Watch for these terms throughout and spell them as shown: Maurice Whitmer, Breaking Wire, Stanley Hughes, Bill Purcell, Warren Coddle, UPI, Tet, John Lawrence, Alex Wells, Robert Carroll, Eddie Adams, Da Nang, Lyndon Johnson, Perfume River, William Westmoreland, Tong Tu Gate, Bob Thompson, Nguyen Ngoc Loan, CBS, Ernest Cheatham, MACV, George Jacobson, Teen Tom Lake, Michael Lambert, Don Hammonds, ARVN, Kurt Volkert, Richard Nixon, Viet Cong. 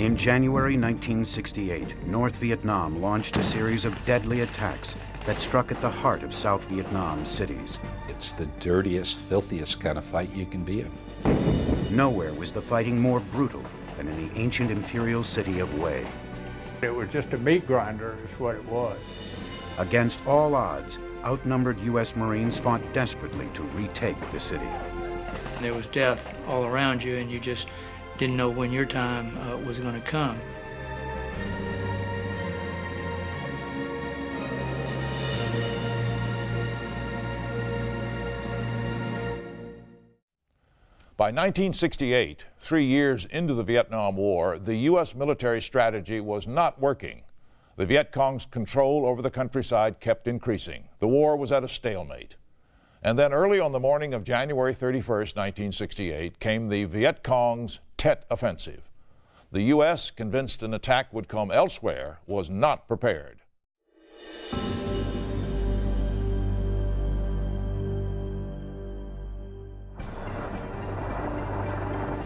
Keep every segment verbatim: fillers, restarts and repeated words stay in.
In January nineteen sixty-eight, North Vietnam launched a series of deadly attacks that struck at the heart of South Vietnam cities. It's the dirtiest, filthiest kind of fight you can be in. Nowhere was the fighting more brutal than in the ancient imperial city of Hue. It was just a meat grinder is what it was. Against all odds, outnumbered U S Marines fought desperately to retake the city. There was death all around you, and you just didn't know when your time uh, was going to come. By nineteen sixty-eight, three years into the Vietnam War, the U S military strategy was not working. The Viet Cong's control over the countryside kept increasing. The war was at a stalemate. And then early on the morning of January thirty-first, nineteen sixty-eight, came the Viet Cong's Tet offensive. The U S, convinced an attack would come elsewhere, was not prepared.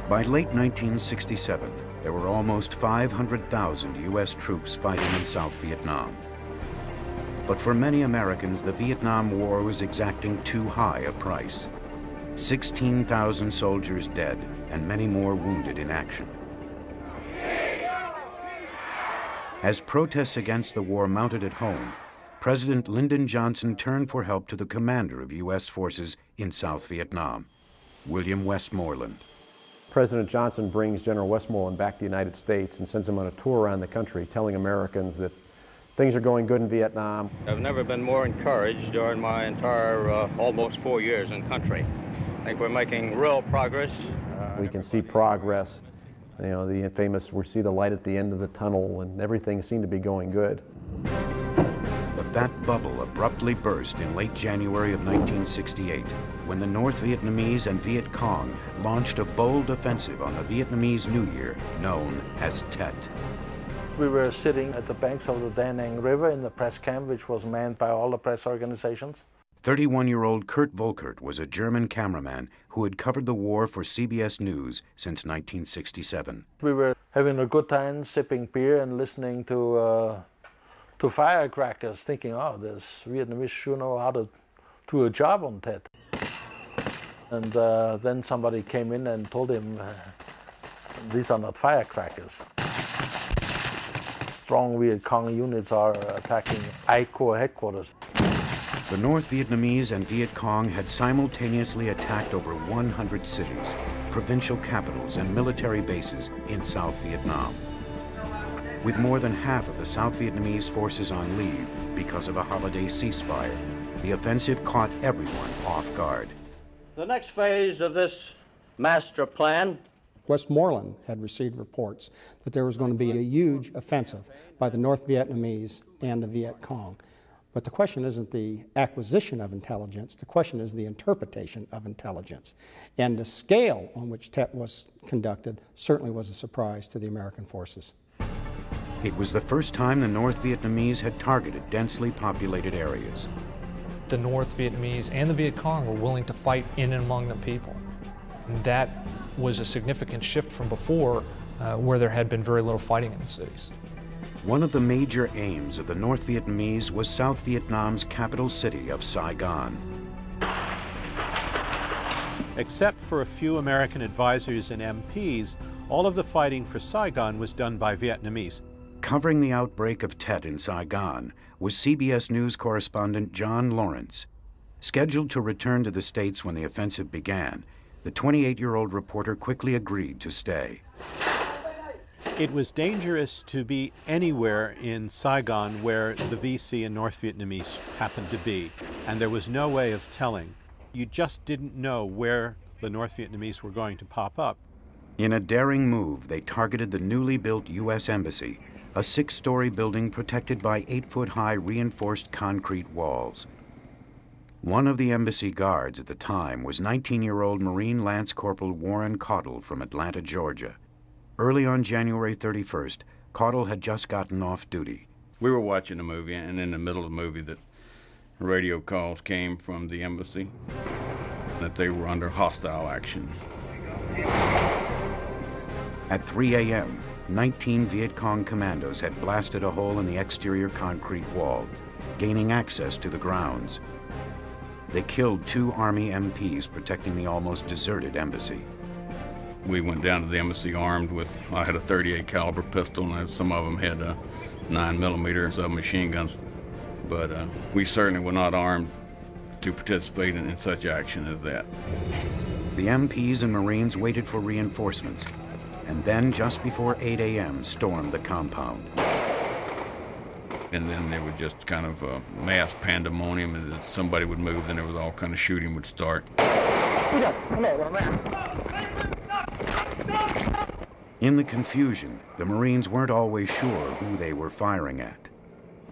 By late nineteen sixty-seven, there were almost five hundred thousand U S troops fighting in South Vietnam. But for many Americans, the Vietnam War was exacting too high a price. sixteen thousand soldiers dead and many more wounded in action. As protests against the war mounted at home, President Lyndon Johnson turned for help to the commander of U S forces in South Vietnam, William Westmoreland. President Johnson brings General Westmoreland back to the United States and sends him on a tour around the country, telling Americans that things are going good in Vietnam. I've never been more encouraged during my entire uh, almost four years in country. I think we're making real progress. Uh, we can see progress. You know, the famous, we see the light at the end of the tunnel, and everything seemed to be going good. But that bubble abruptly burst in late January of nineteen sixty-eight, when the North Vietnamese and Viet Cong launched a bold offensive on the Vietnamese New Year known as Tet. We were sitting at the banks of the Da Nang River in the press camp, which was manned by all the press organizations. thirty-one-year-old Kurt Volkert was a German cameraman who had covered the war for C B S News since nineteen sixty-seven. We were having a good time sipping beer and listening to uh, to firecrackers, thinking, oh, this Vietnamese sure know how to do a job on Tet. And uh, then somebody came in and told him, uh, these are not firecrackers. Strong Viet Cong units are attacking I Corps headquarters. The North Vietnamese and Viet Cong had simultaneously attacked over one hundred cities, provincial capitals, and military bases in South Vietnam. With more than half of the South Vietnamese forces on leave because of a holiday ceasefire, the offensive caught everyone off guard. The next phase of this master plan. Westmoreland had received reports that there was going to be a huge offensive by the North Vietnamese and the Viet Cong. But the question isn't the acquisition of intelligence, the question is the interpretation of intelligence. And the scale on which Tet was conducted certainly was a surprise to the American forces. It was the first time the North Vietnamese had targeted densely populated areas. The North Vietnamese and the Viet Cong were willing to fight in and among the people. And that was a significant shift from before, uh, where there had been very little fighting in the cities. One of the major aims of the North Vietnamese was South Vietnam's capital city of Saigon. Except for a few American advisors and M Ps, all of the fighting for Saigon was done by Vietnamese. Covering the outbreak of Tet in Saigon was C B S News correspondent John Lawrence. Scheduled to return to the States when the offensive began, the twenty-eight-year-old reporter quickly agreed to stay. It was dangerous to be anywhere in Saigon where the V C and North Vietnamese happened to be, and there was no way of telling. You just didn't know where the North Vietnamese were going to pop up. In a daring move, they targeted the newly built U S Embassy, a six-story building protected by eight-foot-high reinforced concrete walls. One of the embassy guards at the time was nineteen-year-old Marine Lance Corporal Warren Coddle from Atlanta, Georgia. Early on January thirty-first, Coddle had just gotten off duty. We were watching a movie, and in the middle of the movie, the radio calls came from the embassy that they were under hostile action. At three a m, nineteen Viet Cong commandos had blasted a hole in the exterior concrete wall, gaining access to the grounds. They killed two Army M Ps protecting the almost deserted embassy. We went down to the embassy armed with, I had a thirty-eight caliber pistol, and some of them had uh, nine millimeter submachine guns. But uh, we certainly were not armed to participate in, in such action as that. The M Ps and Marines waited for reinforcements, and then just before eight A M stormed the compound. And then there was just kind of a mass pandemonium, and somebody would move, and there was all kind of shooting would start. In the confusion, the Marines weren't always sure who they were firing at.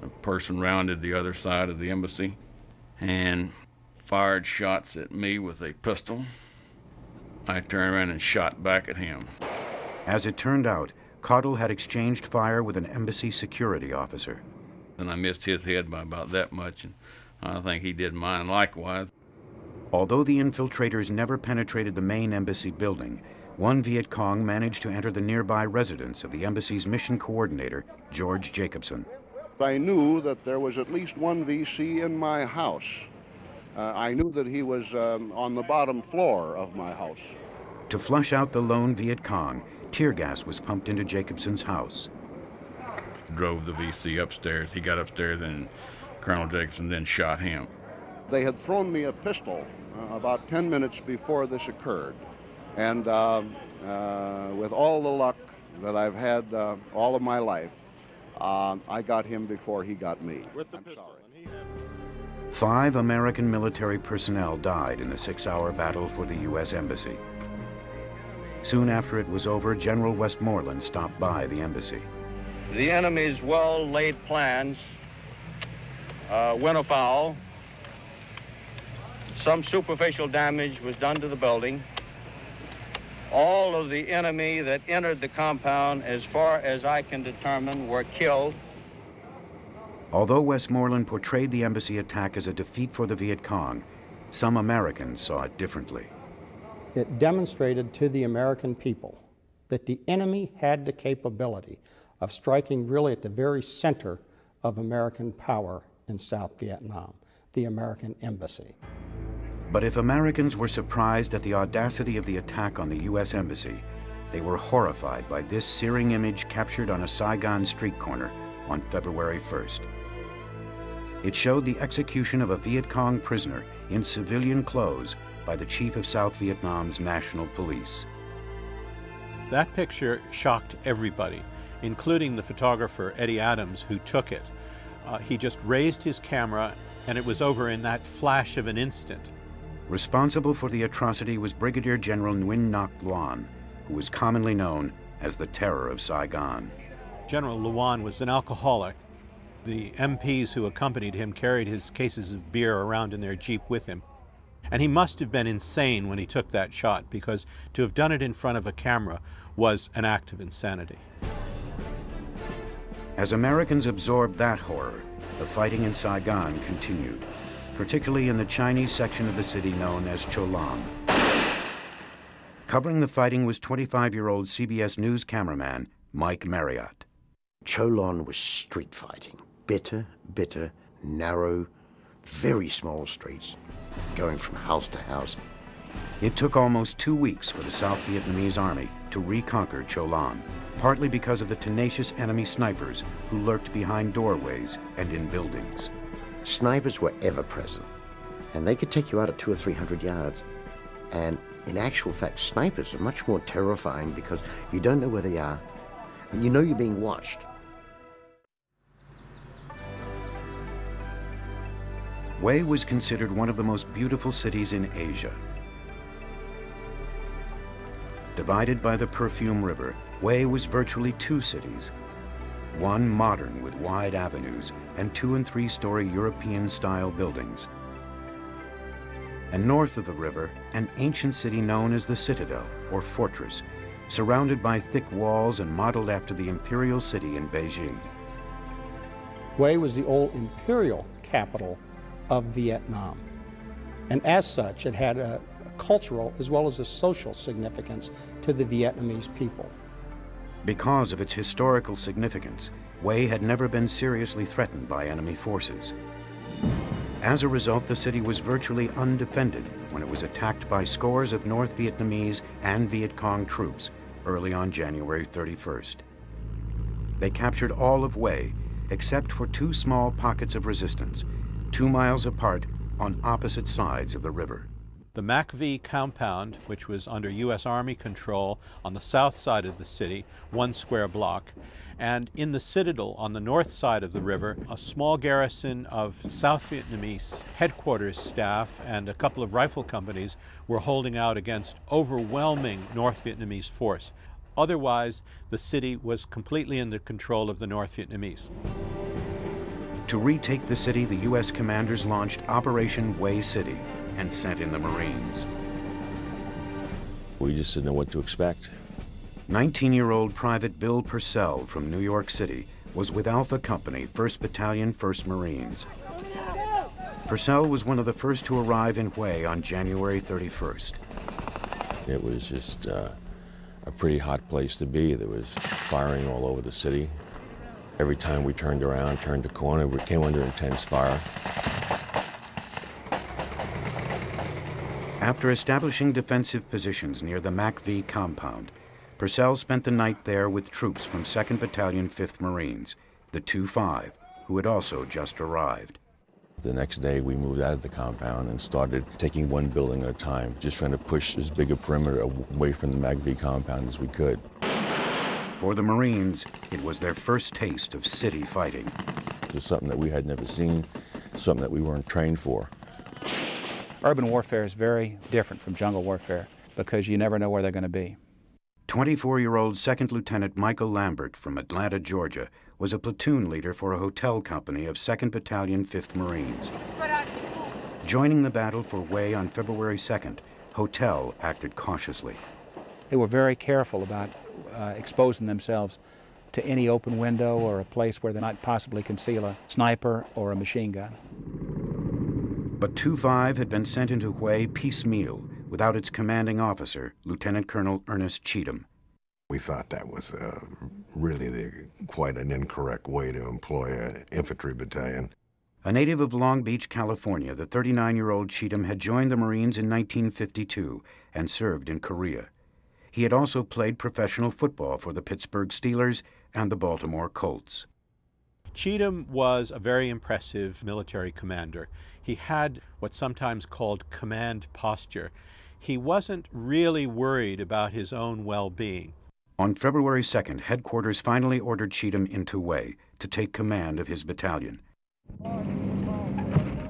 A person rounded the other side of the embassy and fired shots at me with a pistol. I turned around and shot back at him. As it turned out, Coddle had exchanged fire with an embassy security officer. And I missed his head by about that much, and I think he did mine likewise. Although the infiltrators never penetrated the main embassy building, one Viet Cong managed to enter the nearby residence of the embassy's mission coordinator, George Jacobson. I knew that there was at least one V C in my house. Uh, I knew that he was um, on the bottom floor of my house. To flush out the lone Viet Cong, tear gas was pumped into Jacobson's house. Drove the V C upstairs. He got upstairs, and Colonel Jacobson then shot him. They had thrown me a pistol uh, about ten minutes before this occurred. And uh, uh, with all the luck that I've had uh, all of my life, uh, I got him before he got me. With the I'm pistol, sorry. Had... Five American military personnel died in the six-hour battle for the U S Embassy. Soon after it was over, General Westmoreland stopped by the embassy. The enemy's well-laid plans uh, went afoul. Some superficial damage was done to the building. All of the enemy that entered the compound, as far as I can determine, were killed. Although Westmoreland portrayed the embassy attack as a defeat for the Viet Cong, some Americans saw it differently. It demonstrated to the American people that the enemy had the capability of striking really at the very center of American power in South Vietnam, the American embassy. But if Americans were surprised at the audacity of the attack on the U S embassy, they were horrified by this searing image captured on a Saigon street corner on February first. It showed the execution of a Viet Cong prisoner in civilian clothes by the chief of South Vietnam's National Police. That picture shocked everybody, including the photographer Eddie Adams, who took it. Uh, he just raised his camera, and it was over in that flash of an instant. Responsible for the atrocity was Brigadier General Nguyen Ngoc Loan, who was commonly known as the Terror of Saigon. General Loan was an alcoholic. The M Ps who accompanied him carried his cases of beer around in their jeep with him. And he must have been insane when he took that shot, because to have done it in front of a camera was an act of insanity. As Americans absorbed that horror, the fighting in Saigon continued, particularly in the Chinese section of the city known as Cho Lam. Covering the fighting was twenty-five-year-old C B S News cameraman Mike Marriott. Cho Lam was street fighting, bitter, bitter, narrow, very small streets, going from house to house. It took almost two weeks for the South Vietnamese Army to reconquer Cho Lam, partly because of the tenacious enemy snipers who lurked behind doorways and in buildings. Snipers were ever present, and they could take you out at two or three hundred yards. And in actual fact, snipers are much more terrifying because you don't know where they are, and you know you're being watched. Hue was considered one of the most beautiful cities in Asia. Divided by the Perfume River, Hue was virtually two cities. One modern with wide avenues and two and three-story European-style buildings. And north of the river, an ancient city known as the Citadel, or Fortress, surrounded by thick walls and modeled after the imperial city in Beijing. Hue was the old imperial capital of Vietnam. And as such, it had a cultural as well as a social significance to the Vietnamese people. Because of its historical significance, Hue had never been seriously threatened by enemy forces. As a result, the city was virtually undefended when it was attacked by scores of North Vietnamese and Viet Cong troops early on January thirty-first. They captured all of Hue, except for two small pockets of resistance, two miles apart on opposite sides of the river. The Mac V compound, which was under U S Army control on the south side of the city, one square block, and in the citadel on the north side of the river, a small garrison of South Vietnamese headquarters staff and a couple of rifle companies were holding out against overwhelming North Vietnamese force. Otherwise, the city was completely in the control of the North Vietnamese. To retake the city, the U S commanders launched Operation Hue City and sent in the Marines. We just didn't know what to expect. nineteen-year-old Private Bill Purcell from New York City was with Alpha Company, first Battalion, first Marines. Purcell was one of the first to arrive in Hue on January thirty-first. It was just uh, a pretty hot place to be. There was firing all over the city. Every time we turned around, turned a corner, we came under intense fire. After establishing defensive positions near the Mac V compound, Purcell spent the night there with troops from second Battalion, fifth Marines, the two five, who had also just arrived. The next day, we moved out of the compound and started taking one building at a time, just trying to push as big a perimeter away from the Mac V compound as we could. For the Marines, it was their first taste of city fighting. It was something that we had never seen, something that we weren't trained for. Urban warfare is very different from jungle warfare because you never know where they're going to be. twenty-four-year-old Second Lieutenant Michael Lambert from Atlanta, Georgia, was a platoon leader for a hotel company of second Battalion, fifth Marines. Joining the battle for Hue on February second, Hotel acted cautiously. They were very careful about uh, exposing themselves to any open window or a place where they might possibly conceal a sniper or a machine gun. But two five had been sent into Hue piecemeal without its commanding officer, Lieutenant Colonel Ernest Cheatham. We thought that was uh, really the, quite an incorrect way to employ an infantry battalion. A native of Long Beach, California, the thirty-nine-year-old Cheatham had joined the Marines in nineteen fifty-two and served in Korea. He had also played professional football for the Pittsburgh Steelers and the Baltimore Colts. Cheatham was a very impressive military commander. He had what's sometimes called command posture. He wasn't really worried about his own well-being. On February second, headquarters finally ordered Cheatham into Hue to take command of his battalion.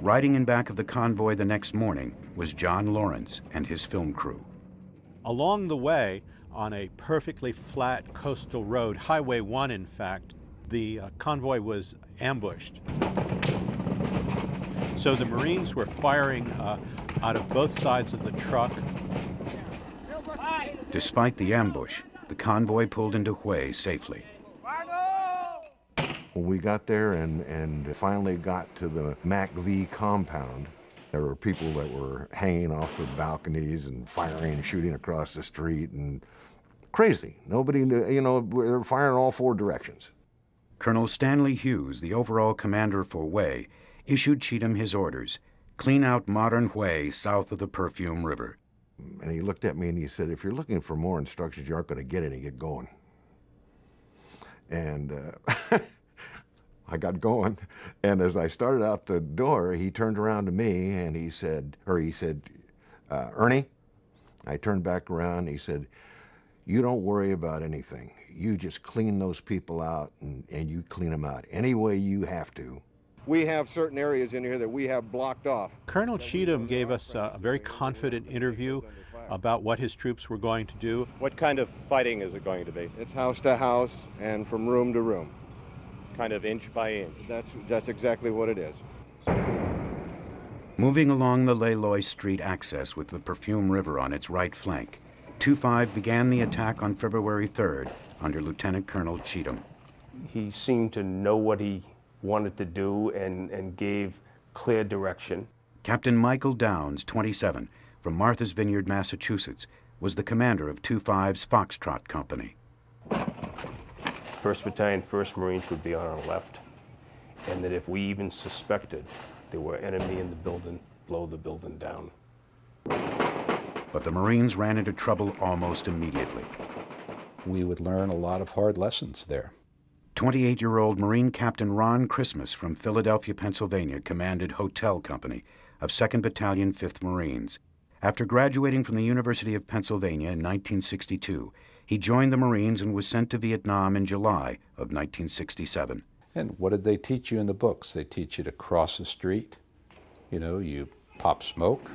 Riding in back of the convoy the next morning was John Lawrence and his film crew. Along the way, on a perfectly flat coastal road, Highway one in fact, the uh, convoy was ambushed. So the Marines were firing uh, out of both sides of the truck. Despite the ambush, the convoy pulled into Hue safely. When we got there and, and finally got to the Mac V compound, there were people that were hanging off the balconies and firing and shooting across the street and crazy. Nobody knew, you know, they were firing all four directions. Colonel Stanley Hughes, the overall commander for Hue, issued Cheatham his orders: clean out modern Hue south of the Perfume River. And he looked at me and he said, if you're looking for more instructions, you aren't going to get any, get going. And uh, I got going. And as I started out the door, he turned around to me and he said, or he said, uh, Ernie. I turned back around and he said, you don't worry about anything. You just clean those people out, and, and you clean them out any way you have to. We have certain areas in here that we have blocked off. Colonel Cheatham gave us a very confident interview about what his troops were going to do. What kind of fighting is it going to be? It's house to house and from room to room. Kind of inch by inch. That's, that's exactly what it is. Moving along the Leloy Street access with the Perfume River on its right flank, two five began the attack on February third under Lieutenant Colonel Cheatham. He seemed to know what he wanted to do and, and gave clear direction. Captain Michael Downs, twenty-seven, from Martha's Vineyard, Massachusetts, was the commander of two five's Foxtrot Company. first Battalion, first Marines would be on our left, and that if we even suspected there were enemy in the building, blow the building down. But the Marines ran into trouble almost immediately. We would learn a lot of hard lessons there. twenty-eight-year-old Marine Captain Ron Christmas from Philadelphia, Pennsylvania, commanded Hotel Company of second Battalion, fifth Marines. After graduating from the University of Pennsylvania in nineteen sixty-two, he joined the Marines and was sent to Vietnam in July of nineteen sixty-seven. And what did they teach you in the books? They teach you to cross the street. You know, you pop smoke,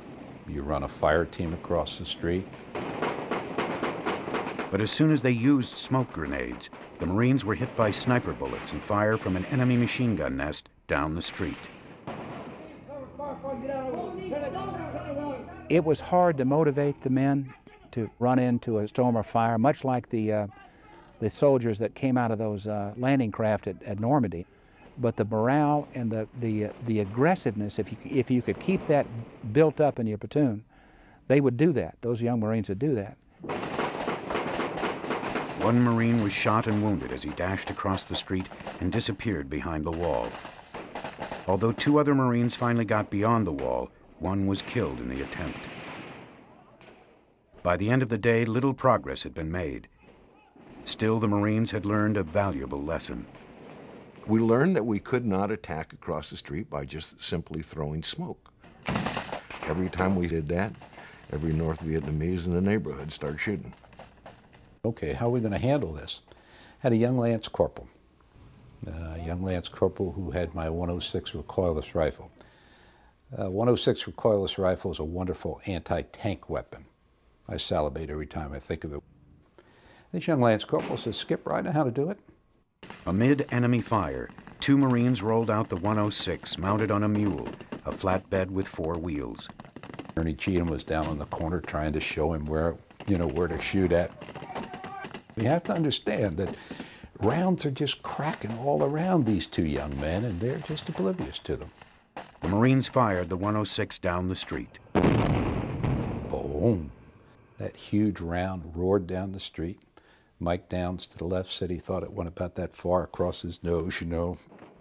you run a fire team across the street. But as soon as they used smoke grenades, the Marines were hit by sniper bullets and fire from an enemy machine gun nest down the street. It was hard to motivate the men to run into a storm of fire, much like the, uh, the soldiers that came out of those uh, landing craft at, at Normandy. But the morale and the, the, the aggressiveness, if you, if you could keep that built up in your platoon, they would do that. Those young Marines would do that. One Marine was shot and wounded as he dashed across the street and disappeared behind the wall. Although two other Marines finally got beyond the wall, one was killed in the attempt. By the end of the day, little progress had been made. Still, the Marines had learned a valuable lesson. We learned that we could not attack across the street by just simply throwing smoke. Every time we did that, every North Vietnamese in the neighborhood started shooting. Okay, how are we going to handle this? Had a young lance corporal, a young lance corporal who had my one oh six recoilless rifle. Uh, one oh six recoilless rifle is a wonderful anti-tank weapon. I salivate every time I think of it. This young lance corporal says, "Skipper, I know how to do it." Amid enemy fire, two Marines rolled out the one oh six mounted on a mule, a flatbed with four wheels. Ernie Cheatham was down in the corner trying to show him where, you know, where to shoot at. We have to understand that rounds are just cracking all around these two young men, and they're just oblivious to them. The Marines fired the one oh six down the street. Boom. That huge round roared down the street. Mike Downs to the left said he thought it went about that far across his nose, you know.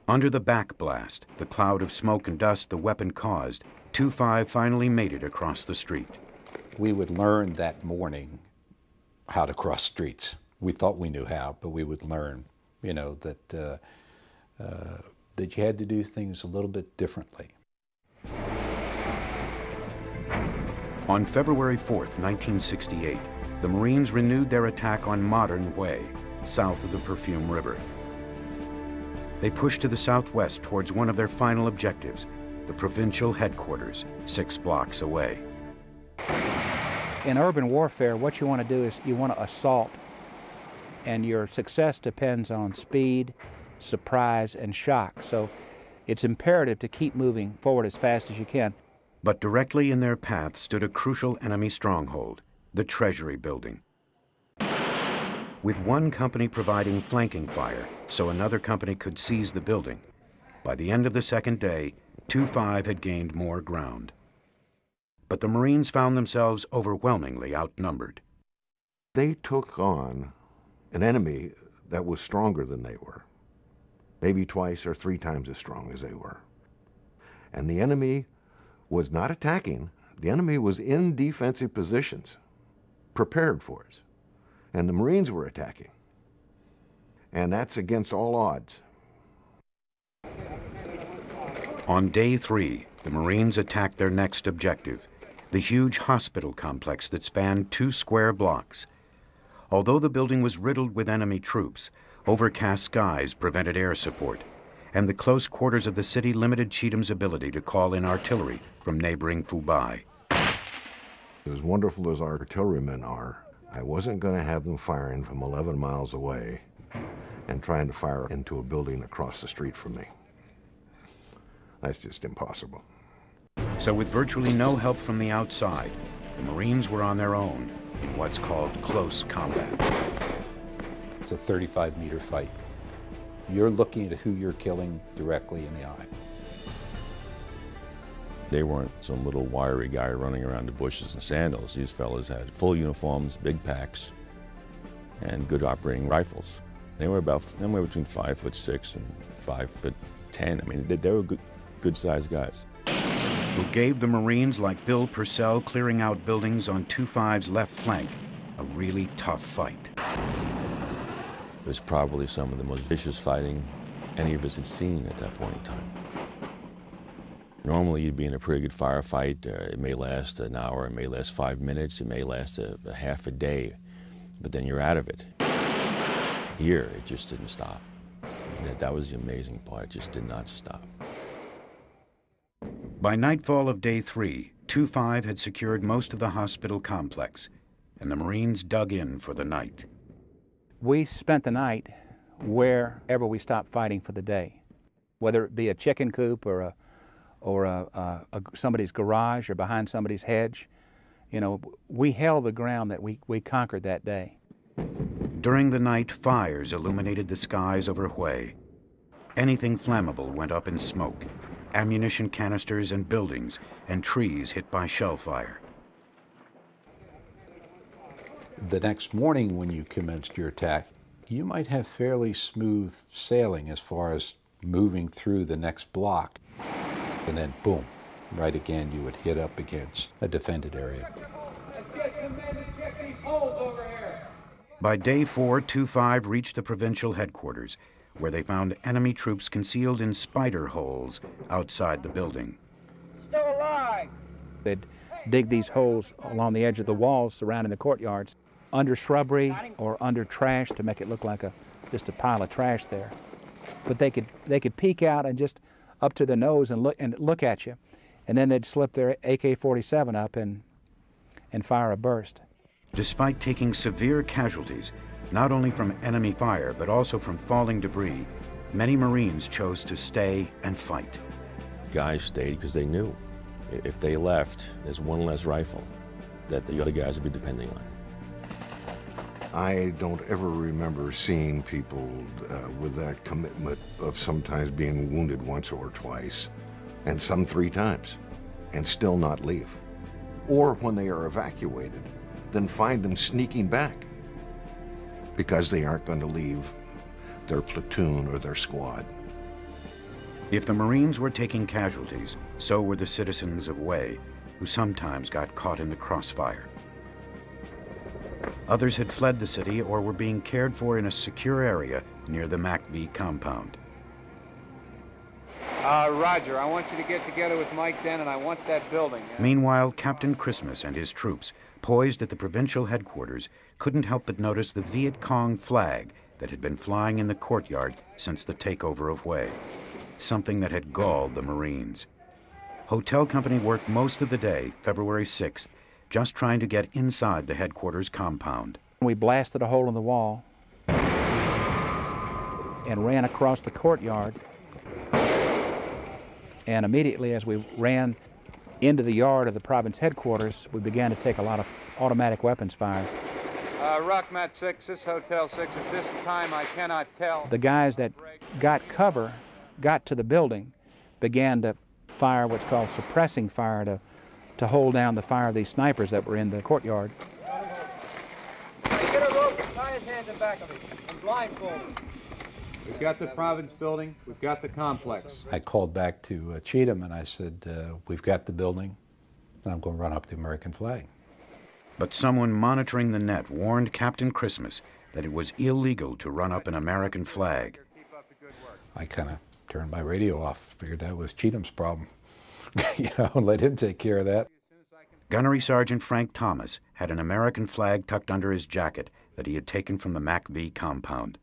Under the backblast, the cloud of smoke and dust the weapon caused, two five finally made it across the street. We would learn that morning how to cross streets. We thought we knew how, but we would learn, you know, that, uh, uh, that you had to do things a little bit differently. On February fourth, nineteen sixty-eight, the Marines renewed their attack on Modern Way, south of the Perfume River. They pushed to the southwest towards one of their final objectives, the provincial headquarters, six blocks away. In urban warfare, what you want to do is you want to assault, and your success depends on speed, surprise, and shock. So it's imperative to keep moving forward as fast as you can. But directly in their path stood a crucial enemy stronghold, the Treasury Building. With one company providing flanking fire so another company could seize the building, by the end of the second day, two five had gained more ground. But the Marines found themselves overwhelmingly outnumbered. They took on an enemy that was stronger than they were, maybe twice or three times as strong as they were. And the enemy was not attacking. The enemy was in defensive positions, prepared for us. And the Marines were attacking. And that's against all odds. On day three, the Marines attacked their next objective, the huge hospital complex that spanned two square blocks. Although the building was riddled with enemy troops, overcast skies prevented air support, and the close quarters of the city limited Cheatham's ability to call in artillery from neighboring Phu Bai. As wonderful as artillerymen are, I wasn't going to have them firing from eleven miles away and trying to fire into a building across the street from me. That's just impossible. So with virtually no help from the outside, the Marines were on their own in what's called close combat. It's a thirty-five meter fight. You're looking at who you're killing directly in the eye. They weren't some little wiry guy running around the bushes and sandals. These fellas had full uniforms, big packs, and good operating rifles. They were about somewhere between five foot six and five foot ten. I mean, they, they were good, good-sized guys. Who gave the Marines like Bill Purcell clearing out buildings on two five's left flank a really tough fight. It was probably some of the most vicious fighting any of us had seen at that point in time. Normally, you'd be in a pretty good firefight. Uh, it may last an hour, it may last five minutes, it may last a, a half a day, but then you're out of it. Here, it just didn't stop. And that, that was the amazing part. It just did not stop. By nightfall of day three, two five had secured most of the hospital complex, and the Marines dug in for the night. We spent the night wherever we stopped fighting for the day, whether it be a chicken coop or a or a, a, a, somebody's garage or behind somebody's hedge. You know, we held the ground that we, we conquered that day. During the night, fires illuminated the skies over Hue. Anything flammable went up in smoke, ammunition canisters and buildings and trees hit by shell fire. The next morning when you commenced your attack, you might have fairly smooth sailing as far as moving through the next block. And then, boom, right again, you would hit up against a defended area. Let's get some men to check these holes over here. By day four, two five reached the provincial headquarters, where they found enemy troops concealed in spider holes outside the building. Still alive! They'd dig these holes along the edge of the walls surrounding the courtyards, under shrubbery or under trash to make it look like a just a pile of trash there. But they could they could peek out and just up to the nose and look and look at you, and then they'd slip their A K forty-seven up and and fire a burst. Despite taking severe casualties, not only from enemy fire but also from falling debris, many Marines chose to stay and fight. Guys stayed because they knew if they left, there's one less rifle that the other guys would be depending on. I don't ever remember seeing people uh, with that commitment of sometimes being wounded once or twice, and some three times, and still not leave. Or when they are evacuated, then find them sneaking back because they aren't going to leave their platoon or their squad. If the Marines were taking casualties, so were the citizens of Hue, who sometimes got caught in the crossfire. Others had fled the city or were being cared for in a secure area near the M A C V compound. Uh, Roger, I want you to get together with Mike then, and I want that building. Yeah? Meanwhile, Captain Christmas and his troops, poised at the provincial headquarters, couldn't help but notice the Viet Cong flag that had been flying in the courtyard since the takeover of Hue. Something that had galled the Marines. Hotel company worked most of the day, February sixth, just trying to get inside the headquarters compound. We blasted a hole in the wall and ran across the courtyard. And immediately as we ran into the yard of the province headquarters, we began to take a lot of automatic weapons fire. Uh, Rockmat six, this Hotel six, at this time I cannot tell. The guys that got cover got to the building, began to fire what's called suppressing fire to, to hold down the fire of these snipers that were in the courtyard. Get a rope, tie his hands in back of me. I'm blindfolded. We've got the province building, we've got the complex. I called back to uh, Cheatham and I said, uh, we've got the building, and I'm going to run up the American flag. But someone monitoring the net warned Captain Christmas that it was illegal to run up an American flag. I kind of turned my radio off, figured that was Cheatham's problem. You know, let him take care of that. Gunnery Sergeant Frank Thomas had an American flag tucked under his jacket that he had taken from the M A C V compound.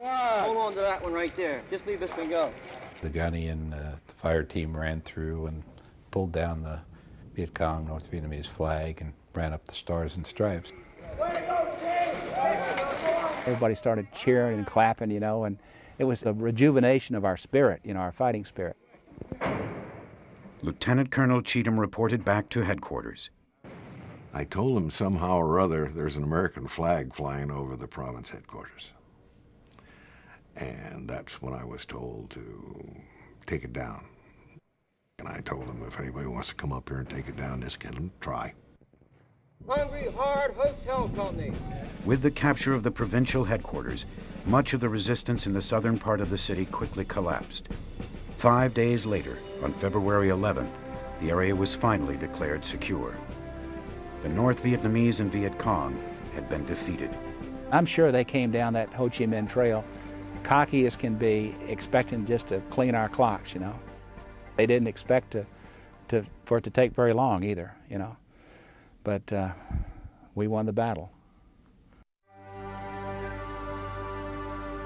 Wow. Hold on to that one right there. Just leave this one go. The Gunny and uh, the fire team ran through and pulled down the Viet Cong North Vietnamese flag and ran up the stars and stripes. Everybody started cheering and clapping, you know, and it was a rejuvenation of our spirit, you know, our fighting spirit. Lieutenant Colonel Cheatham reported back to headquarters. I told him somehow or other there's an American flag flying over the province headquarters. And that's when I was told to take it down. And I told him if anybody wants to come up here and take it down, just get them, try. Hungry Hard Hotel Company. With the capture of the provincial headquarters, much of the resistance in the southern part of the city quickly collapsed. Five days later, on February eleventh, the area was finally declared secure. The North Vietnamese and Viet Cong had been defeated. I'm sure they came down that Ho Chi Minh Trail, cocky as can be, expecting just to clean our clocks, you know. They didn't expect to, to, for it to take very long either, you know. But uh, we won the battle.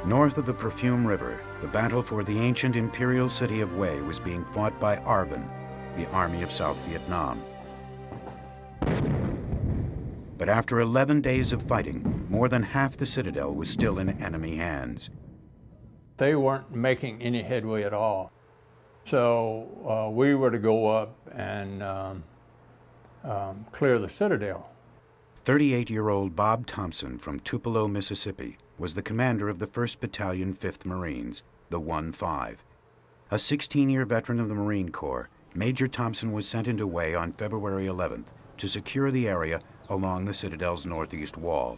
North of the Perfume River, the battle for the ancient imperial city of Hue was being fought by Arvin, the Army of South Vietnam. But after eleven days of fighting, more than half the citadel was still in enemy hands. They weren't making any headway at all. So uh, we were to go up and um, um, clear the citadel. thirty-eight-year-old Bob Thompson from Tupelo, Mississippi, was the commander of the first Battalion, fifth Marines, the one five. A sixteen-year veteran of the Marine Corps, Major Thompson was sent into Hue on February eleventh to secure the area along the citadel's northeast wall.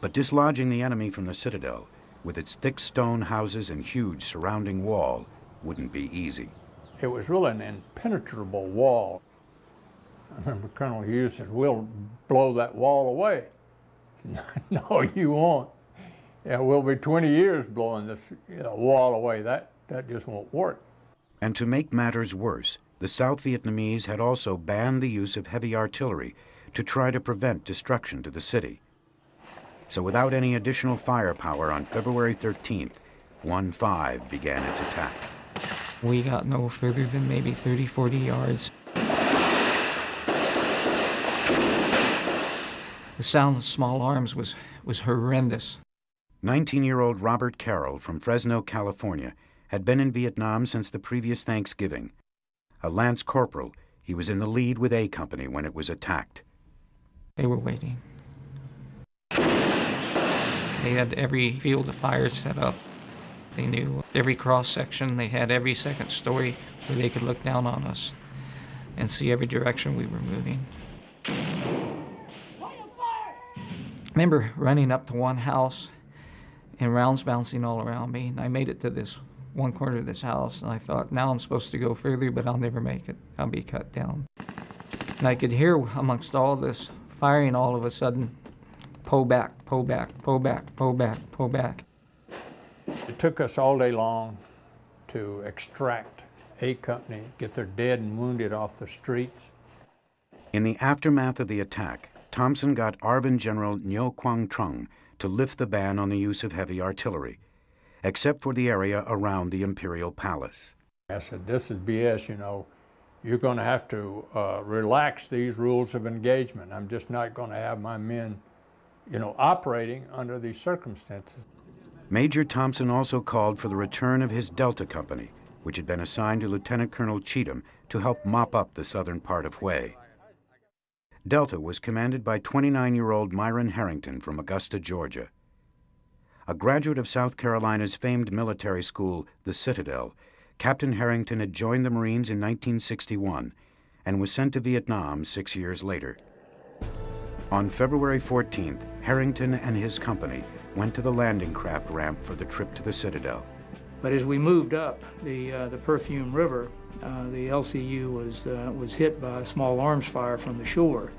But dislodging the enemy from the citadel, with its thick stone houses and huge surrounding wall, wouldn't be easy. It was really an impenetrable wall. I remember Colonel Hughes said, "We'll blow that wall away." No, you won't. Yeah, we'll be twenty years blowing this you know, wall away. That, that just won't work. And to make matters worse, the South Vietnamese had also banned the use of heavy artillery to try to prevent destruction to the city. So without any additional firepower, on February thirteenth, one five began its attack. We got no further than maybe thirty, forty yards. The sound of small arms was, was horrendous. nineteen-year-old Robert Carroll from Fresno, California, had been in Vietnam since the previous Thanksgiving. A lance corporal, he was in the lead with A Company when it was attacked. They were waiting. They had every field of fire set up. They knew every cross-section. They had every second story where they could look down on us and see every direction we were moving. I remember running up to one house and rounds bouncing all around me, and I made it to this one corner of this house, and I thought, now I'm supposed to go further, but I'll never make it. I'll be cut down. And I could hear amongst all this firing all of a sudden, "Pull back, pull back, pull back, pull back, pull back." It took us all day long to extract A Company, get their dead and wounded off the streets. In the aftermath of the attack, Thompson got Arvin General Ngo Quang Truong to lift the ban on the use of heavy artillery, except for the area around the Imperial Palace. I said, this is B S, you know. You're going to have to uh, relax these rules of engagement. I'm just not going to have my men, you know, operating under these circumstances. Major Thompson also called for the return of his Delta Company, which had been assigned to Lieutenant Colonel Cheatham to help mop up the southern part of Hue. Delta was commanded by twenty-nine-year-old Myron Harrington from Augusta, Georgia. A graduate of South Carolina's famed military school, the Citadel, Captain Harrington had joined the Marines in nineteen sixty-one and was sent to Vietnam six years later. On February fourteenth, Harrington and his company went to the landing craft ramp for the trip to the Citadel. But as we moved up the, uh, the Perfume River, uh, the L C U was, uh, was hit by a small arms fire from the shore.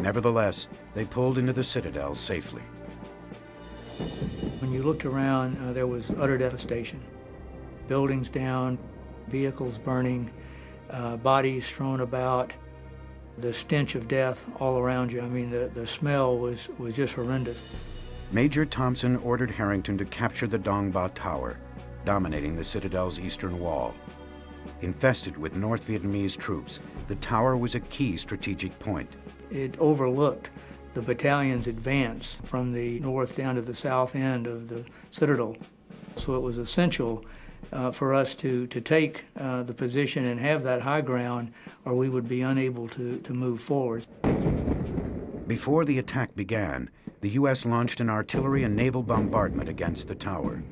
Nevertheless, they pulled into the citadel safely. When you looked around, uh, there was utter devastation. Buildings down, vehicles burning, uh, bodies thrown about, the stench of death all around you. I mean, the, the smell was, was just horrendous. Major Thompson ordered Harrington to capture the Dong Ba Tower, dominating the citadel's eastern wall. Infested with North Vietnamese troops, the tower was a key strategic point. It overlooked the battalion's advance from the north down to the south end of the citadel. So it was essential uh, for us to, to take uh, the position and have that high ground, or we would be unable to, to move forward. Before the attack began, the U S launched an artillery and naval bombardment against the tower.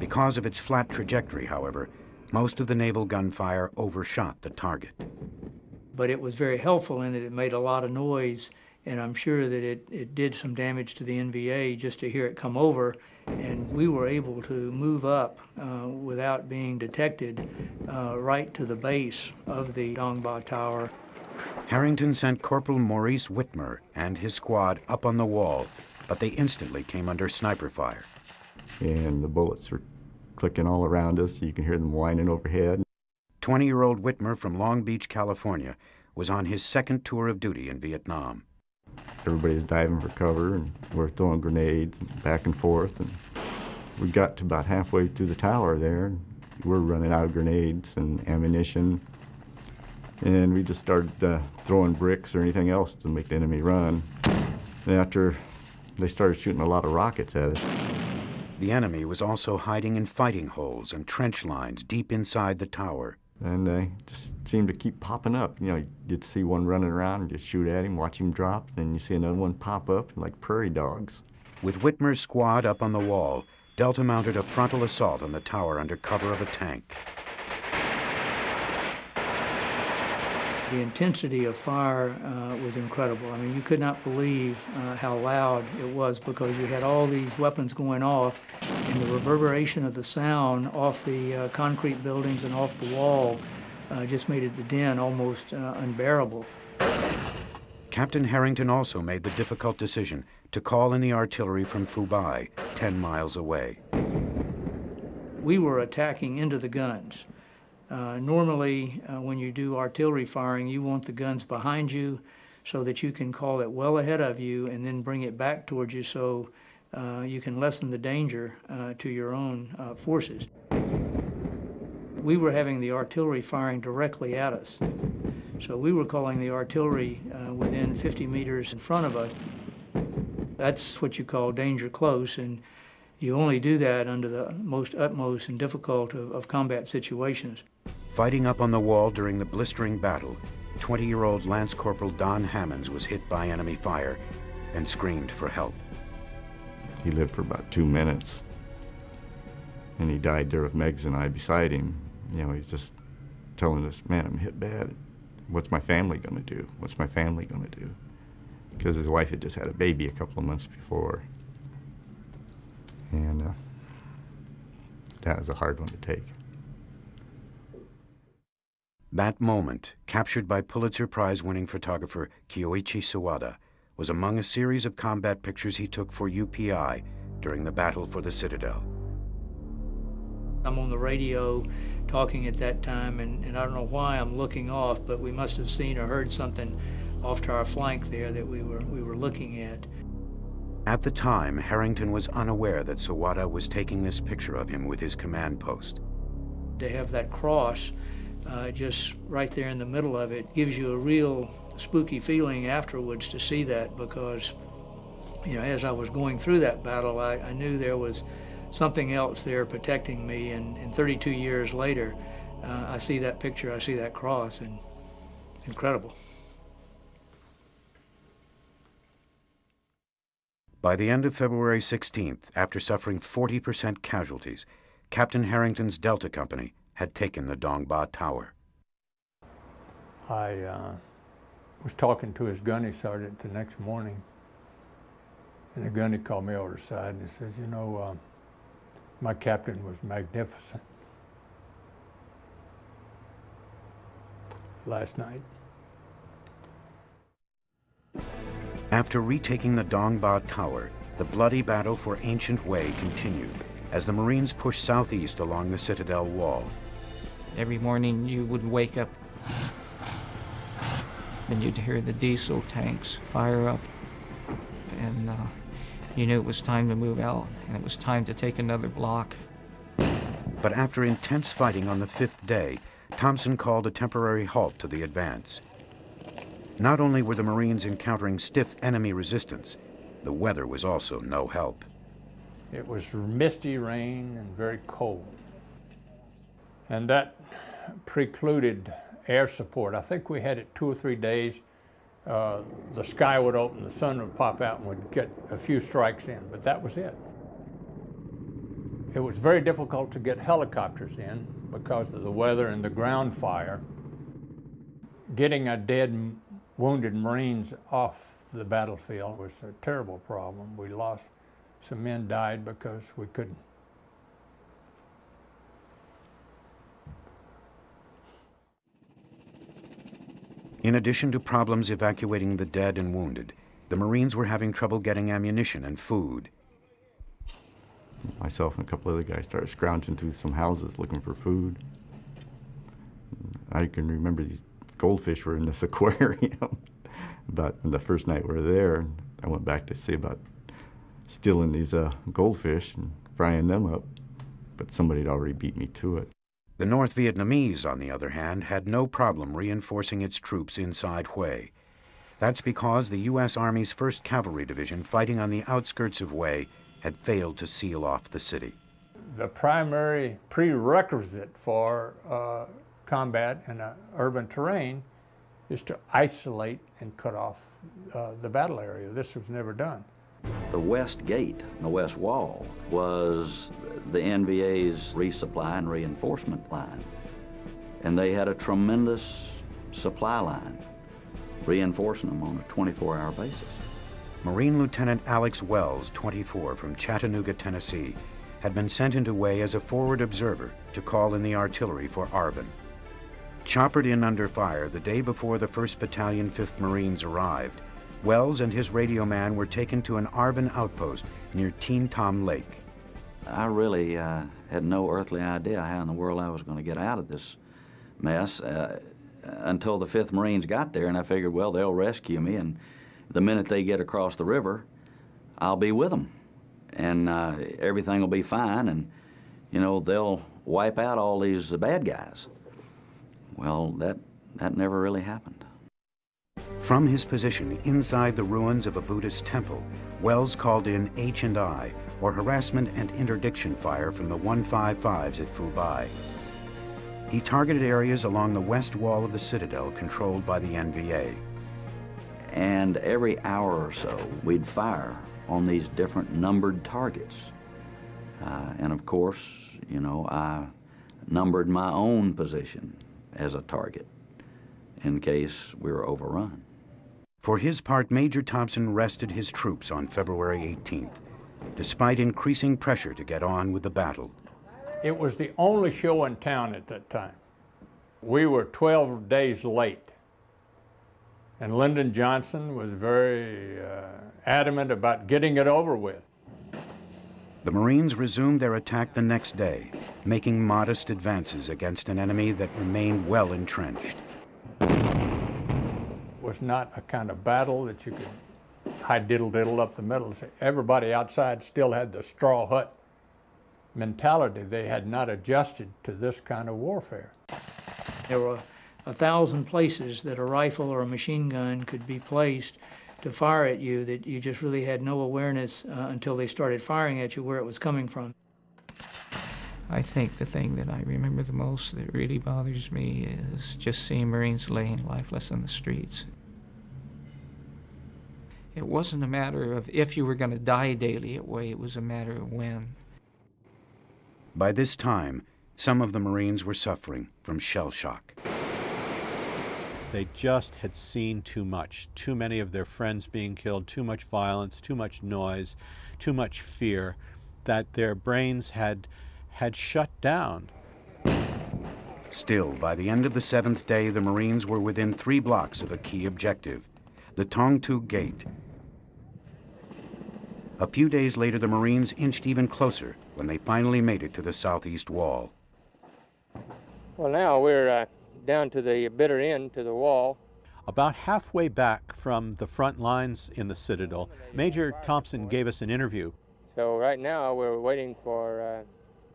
Because of its flat trajectory, however, most of the naval gunfire overshot the target. but it was very helpful in that it made a lot of noise, and I'm sure that it, it did some damage to the N V A just to hear it come over, and we were able to move up uh, without being detected uh, right to the base of the Dong Ba Tower. Harrington sent Corporal Maurice Whitmer and his squad up on the wall, but they instantly came under sniper fire. And the bullets were clicking all around us. You can hear them whining overhead. twenty-year-old Whitmer from Long Beach, California, was on his second tour of duty in Vietnam. Everybody's diving for cover, and we're throwing grenades and back and forth. And we got to about halfway through the tower there. And we're running out of grenades and ammunition. And we just started uh, throwing bricks or anything else to make the enemy run. And after, they started shooting a lot of rockets at us. The enemy was also hiding in fighting holes and trench lines deep inside the tower. And they just seemed to keep popping up. You know, you'd see one running around and just shoot at him, watch him drop, then you see another one pop up like prairie dogs. With Whitmer's squad up on the wall, Delta mounted a frontal assault on the tower under cover of a tank. The intensity of fire uh, was incredible. I mean, you could not believe uh, how loud it was, because you had all these weapons going off, and the reverberation of the sound off the uh, concrete buildings and off the wall uh, just made it the den almost uh, unbearable. Captain Harrington also made the difficult decision to call in the artillery from Phu Bai, ten miles away. We were attacking into the guns. Uh, normally, uh, when you do artillery firing, you want the guns behind you so that you can call it well ahead of you and then bring it back towards you so uh, you can lessen the danger uh, to your own uh, forces. We were having the artillery firing directly at us, so we were calling the artillery uh, within fifty meters in front of us. That's what you call danger close, and you only do that under the most utmost and difficult of, of combat situations. Fighting up on the wall during the blistering battle, twenty-year-old Lance Corporal Don Hammonds was hit by enemy fire and screamed for help. He lived for about two minutes, and he died there with Megs and I beside him. You know, he's just telling us, man, I'm hit bad. What's my family going to do? What's my family going to do? Because his wife had just had a baby a couple of months before. And uh, that was a hard one to take. That moment, captured by Pulitzer Prize-winning photographer Kyoichi Sawada, was among a series of combat pictures he took for U P I during the battle for the Citadel. I'm on the radio talking at that time, and, and I don't know why I'm looking off, but we must have seen or heard something off to our flank there that we were, we were looking at. At the time, Harrington was unaware that Sawada was taking this picture of him with his command post. To have that cross uh, just right there in the middle of it gives you a real spooky feeling afterwards to see that, because, you know, as I was going through that battle, I, I knew there was something else there protecting me, and, and thirty-two years later, uh, I see that picture, I see that cross, and it's incredible. By the end of February sixteenth, after suffering forty percent casualties, Captain Harrington's Delta Company had taken the Dong Ba Tower. I uh, was talking to his gunny sergeant the next morning, and the gunny called me over the side and he says, you know, uh, my captain was magnificent last night. After retaking the Dong Ba Tower, the bloody battle for Ancient Wei continued as the Marines pushed southeast along the Citadel Wall. Every morning you would wake up and you'd hear the diesel tanks fire up, and uh, you knew it was time to move out and it was time to take another block. But after intense fighting on the fifth day, Thompson called a temporary halt to the advance. Not only were the Marines encountering stiff enemy resistance, the weather was also no help. It was misty rain and very cold. And that precluded air support. I think we had it two or three days. Uh, the sky would open, the sun would pop out, and we'd get a few strikes in, but that was it. It was very difficult to get helicopters in because of the weather and the ground fire. getting a dead, wounded Marines off the battlefield was a terrible problem. We lost, some men died because we couldn't. In addition to problems evacuating the dead and wounded, the Marines were having trouble getting ammunition and food. Myself and a couple other guys started scrounging through some houses looking for food. I can remember these goldfish were in this aquarium. But the first night we were there, I went back to see about stealing these uh, goldfish and frying them up, but somebody had already beat me to it. The North Vietnamese, on the other hand, had no problem reinforcing its troops inside Hue. That's because the U S Army's first Cavalry Division fighting on the outskirts of Hue had failed to seal off the city. The primary prerequisite for uh, combat in an urban terrain is to isolate and cut off uh, the battle area. This was never done. The West Gate, the West Wall, was the N V A's resupply and reinforcement line. And they had a tremendous supply line, reinforcing them on a twenty-four hour basis. Marine Lieutenant Alex Wells, twenty-four, from Chattanooga, Tennessee, had been sent into Hue as a forward observer to call in the artillery for Arvin. Choppered in under fire the day before the first Battalion, fifth Marines arrived, Wells and his radio man were taken to an Arvin outpost near Teen Tom Lake. I really uh, had no earthly idea how in the world I was going to get out of this mess uh, until the fifth Marines got there, and I figured, well, they'll rescue me, and the minute they get across the river, I'll be with them, and uh, everything will be fine, and, you know, they'll wipe out all these uh, bad guys. Well, that, that never really happened. From his position inside the ruins of a Buddhist temple, Wells called in H and I, or harassment and interdiction fire, from the one fifty-fives at Phu Bai. He targeted areas along the west wall of the citadel controlled by the N V A. And every hour or so, we'd fire on these different numbered targets. Uh, and of course, you know, I numbered my own position as a target in case we were overrun. For his part, Major Thompson rested his troops on February eighteenth, despite increasing pressure to get on with the battle. It was the only show in town at that time. We were twelve days late, and Lyndon Johnson was very uh, adamant about getting it over with. The Marines resumed their attack the next day, making modest advances against an enemy that remained well entrenched. Was not a kind of battle that you could hide diddle diddle up the middle. Everybody outside still had the straw hut mentality. They had not adjusted to this kind of warfare. There were a thousand places that a rifle or a machine gun could be placed to fire at you that you just really had no awareness uh, until they started firing at you where it was coming from. I think the thing that I remember the most that really bothers me is just seeing Marines laying lifeless in the streets. It wasn't a matter of if you were going to die daily at Hue, it was a matter of when. By this time, some of the Marines were suffering from shell shock. They just had seen too much, too many of their friends being killed, too much violence, too much noise, too much fear, that their brains had had shut down. Still, by the end of the seventh day, the Marines were within three blocks of a key objective, the Tong Tu Gate. A few days later, the Marines inched even closer when they finally made it to the southeast wall. Well, now we're uh, down to the bitter end, to the wall. About halfway back from the front lines in the Citadel, Major Thompson gave us an interview. So right now, we're waiting for uh,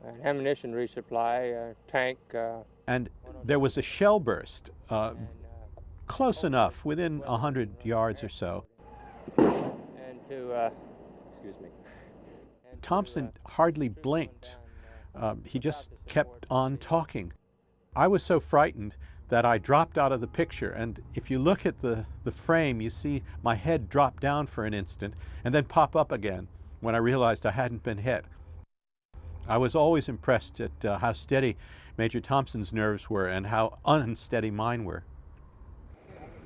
an ammunition resupply, a tank. Uh, and there was a shell burst, uh, and, uh, close enough, within one hundred yards or so. And to, uh, excuse me. And Thompson to, uh, hardly blinked. Down, uh, um, he just kept on talking. I was so frightened that I dropped out of the picture, and if you look at the, the frame, you see my head drop down for an instant and then pop up again when I realized I hadn't been hit. I was always impressed at uh, how steady Major Thompson's nerves were and how unsteady mine were.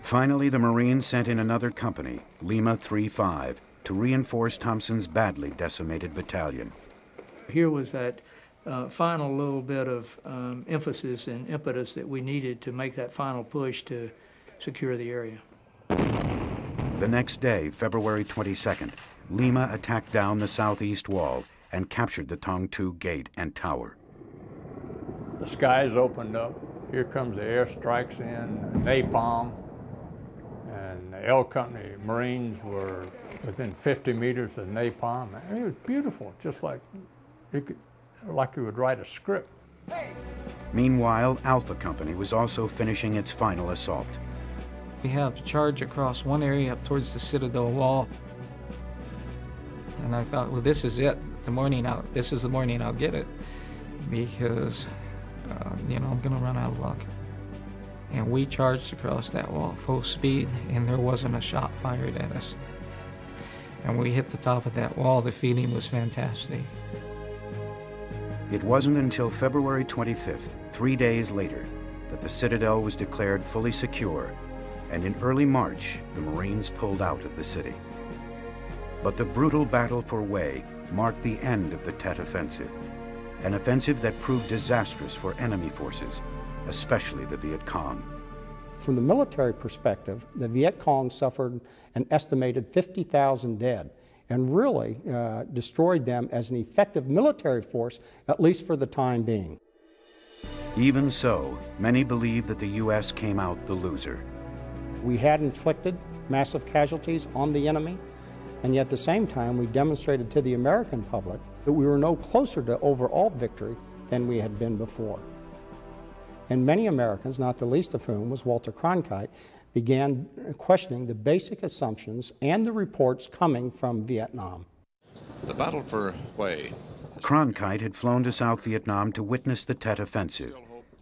Finally, the Marines sent in another company, Lima three five, to reinforce Thompson's badly decimated battalion. Here was that uh, final little bit of um, emphasis and impetus that we needed to make that final push to secure the area. The next day, February twenty-second, Lima attacked down the southeast wall and captured the Tong Tu Gate and Tower. The skies opened up. Here comes the airstrikes in, napalm, and the L Company Marines were within fifty meters of napalm. I mean, it was beautiful, just like you, could, like you would write a script. Hey. Meanwhile, Alpha Company was also finishing its final assault. We have to charge across one area up towards the Citadel Wall. And I thought, well, this is it. The morning out. This is the morning I'll get it, because uh, you know I'm gonna run out of luck. And we charged across that wall full speed, and there wasn't a shot fired at us. And we hit the top of that wall. The feeling was fantastic. It wasn't until February twenty-fifth, three days later, that the Citadel was declared fully secure, and in early March, the Marines pulled out of the city. But the brutal battle for Wei marked the end of the Tet offensive, an offensive that proved disastrous for enemy forces, especially the Viet Cong. From the military perspective, the Viet Cong suffered an estimated fifty thousand dead and really uh, destroyed them as an effective military force, at least for the time being. Even so, many believe that the U S came out the loser. We had inflicted massive casualties on the enemy, and yet at the same time we demonstrated to the American public that we were no closer to overall victory than we had been before. And many Americans, not the least of whom was Walter Cronkite, began questioning the basic assumptions and the reports coming from Vietnam. The battle for Hue. Cronkite had flown to South Vietnam to witness the Tet offensive,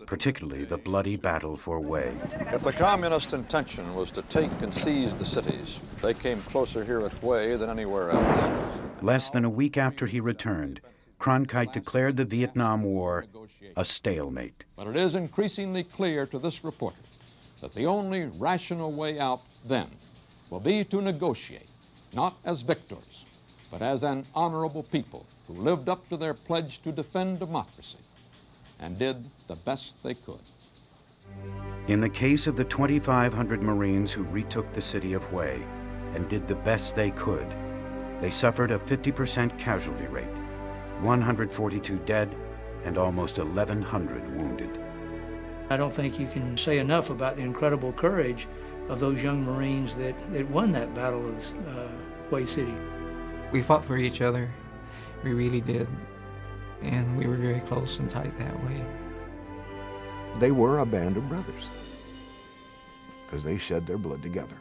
particularly the bloody battle for Hue. If the communist intention was to take and seize the cities, they came closer here at Hue than anywhere else. Less than a week after he returned, Cronkite declared the Vietnam War a stalemate. But it is increasingly clear to this reporter that the only rational way out then will be to negotiate, not as victors, but as an honorable people who lived up to their pledge to defend democracy and did the best they could. In the case of the twenty-five hundred Marines who retook the city of Hue and did the best they could, they suffered a fifty percent casualty rate, one hundred forty-two dead and almost eleven hundred wounded. I don't think you can say enough about the incredible courage of those young Marines that, that won that battle of uh, Hue City. We fought for each other, we really did. And we were very close and tight that way. They were a band of brothers because they shed their blood together.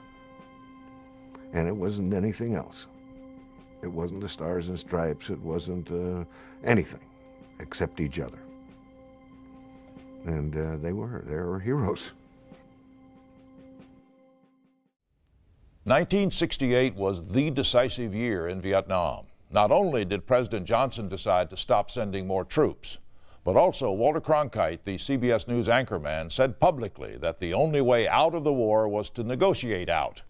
And it wasn't anything else. It wasn't the stars and stripes. It wasn't uh, anything except each other. And uh, they were, they were heroes. nineteen sixty-eight was the decisive year in Vietnam. Not only did President Johnson decide to stop sending more troops, but also Walter Cronkite, the C B S News anchorman, said publicly that the only way out of the war was to negotiate out.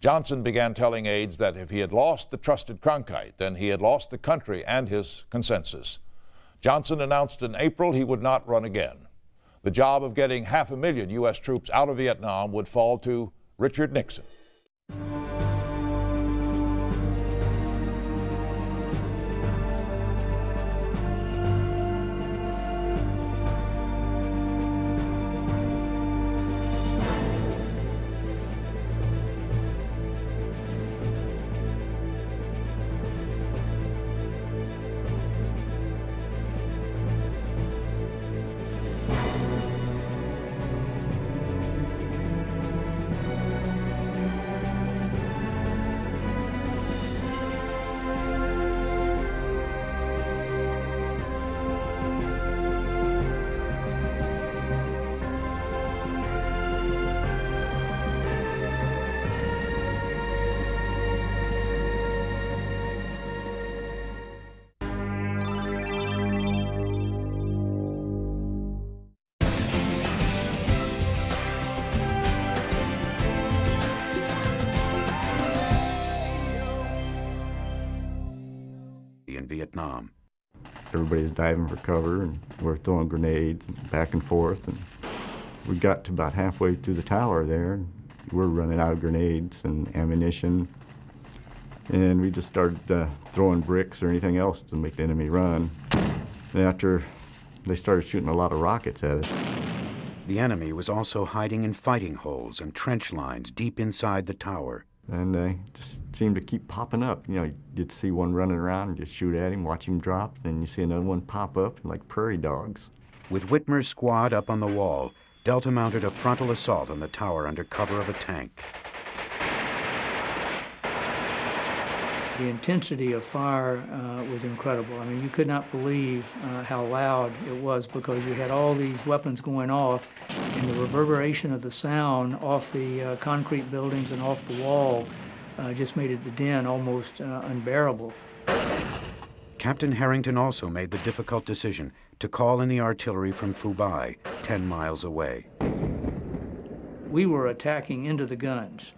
Johnson began telling aides that if he had lost the trusted Cronkite, then he had lost the country and his consensus. Johnson announced in April he would not run again. The job of getting half a million U S troops out of Vietnam would fall to Richard Nixon. military in Vietnam. Everybody's diving for cover, and we're throwing grenades and back and forth. And we got to about halfway through the tower there, and we're running out of grenades and ammunition. And we just started uh, throwing bricks or anything else to make the enemy run. And after, they started shooting a lot of rockets at us. The enemy was also hiding in fighting holes and trench lines deep inside the tower. And they just seemed to keep popping up. You know, you'd see one running around and just shoot at him, watch him drop, then you see another one pop up like prairie dogs. With Whitmer's squad up on the wall, Delta mounted a frontal assault on the tower under cover of a tank. The intensity of fire uh, was incredible. I mean, you could not believe uh, how loud it was, because you had all these weapons going off, and the reverberation of the sound off the uh, concrete buildings and off the wall uh, just made it the den almost uh, unbearable. Captain Harrington also made the difficult decision to call in the artillery from Phu Bai, ten miles away. We were attacking into the guns.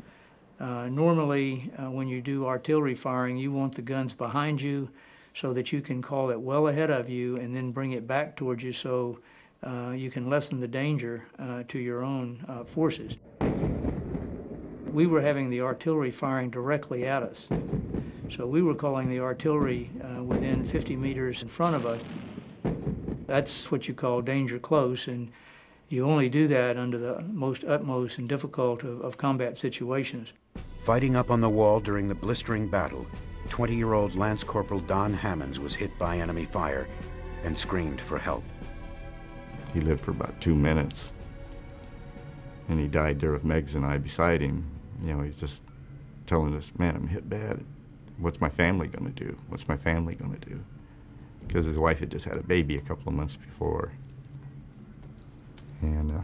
Uh, normally, uh, when you do artillery firing, you want the guns behind you so that you can call it well ahead of you and then bring it back towards you, so uh, you can lessen the danger uh, to your own uh, forces. We were having the artillery firing directly at us, so we were calling the artillery uh, within fifty meters in front of us. That's what you call danger close, and you only do that under the most utmost and difficult of, of combat situations. Fighting up on the wall during the blistering battle, twenty-year-old Lance Corporal Don Hammonds was hit by enemy fire and screamed for help. He lived for about two minutes, and he died there with Megs and I beside him. You know, he's just telling us, man, I'm hit bad. What's my family gonna do? What's my family gonna do? Because his wife had just had a baby a couple of months before. And uh,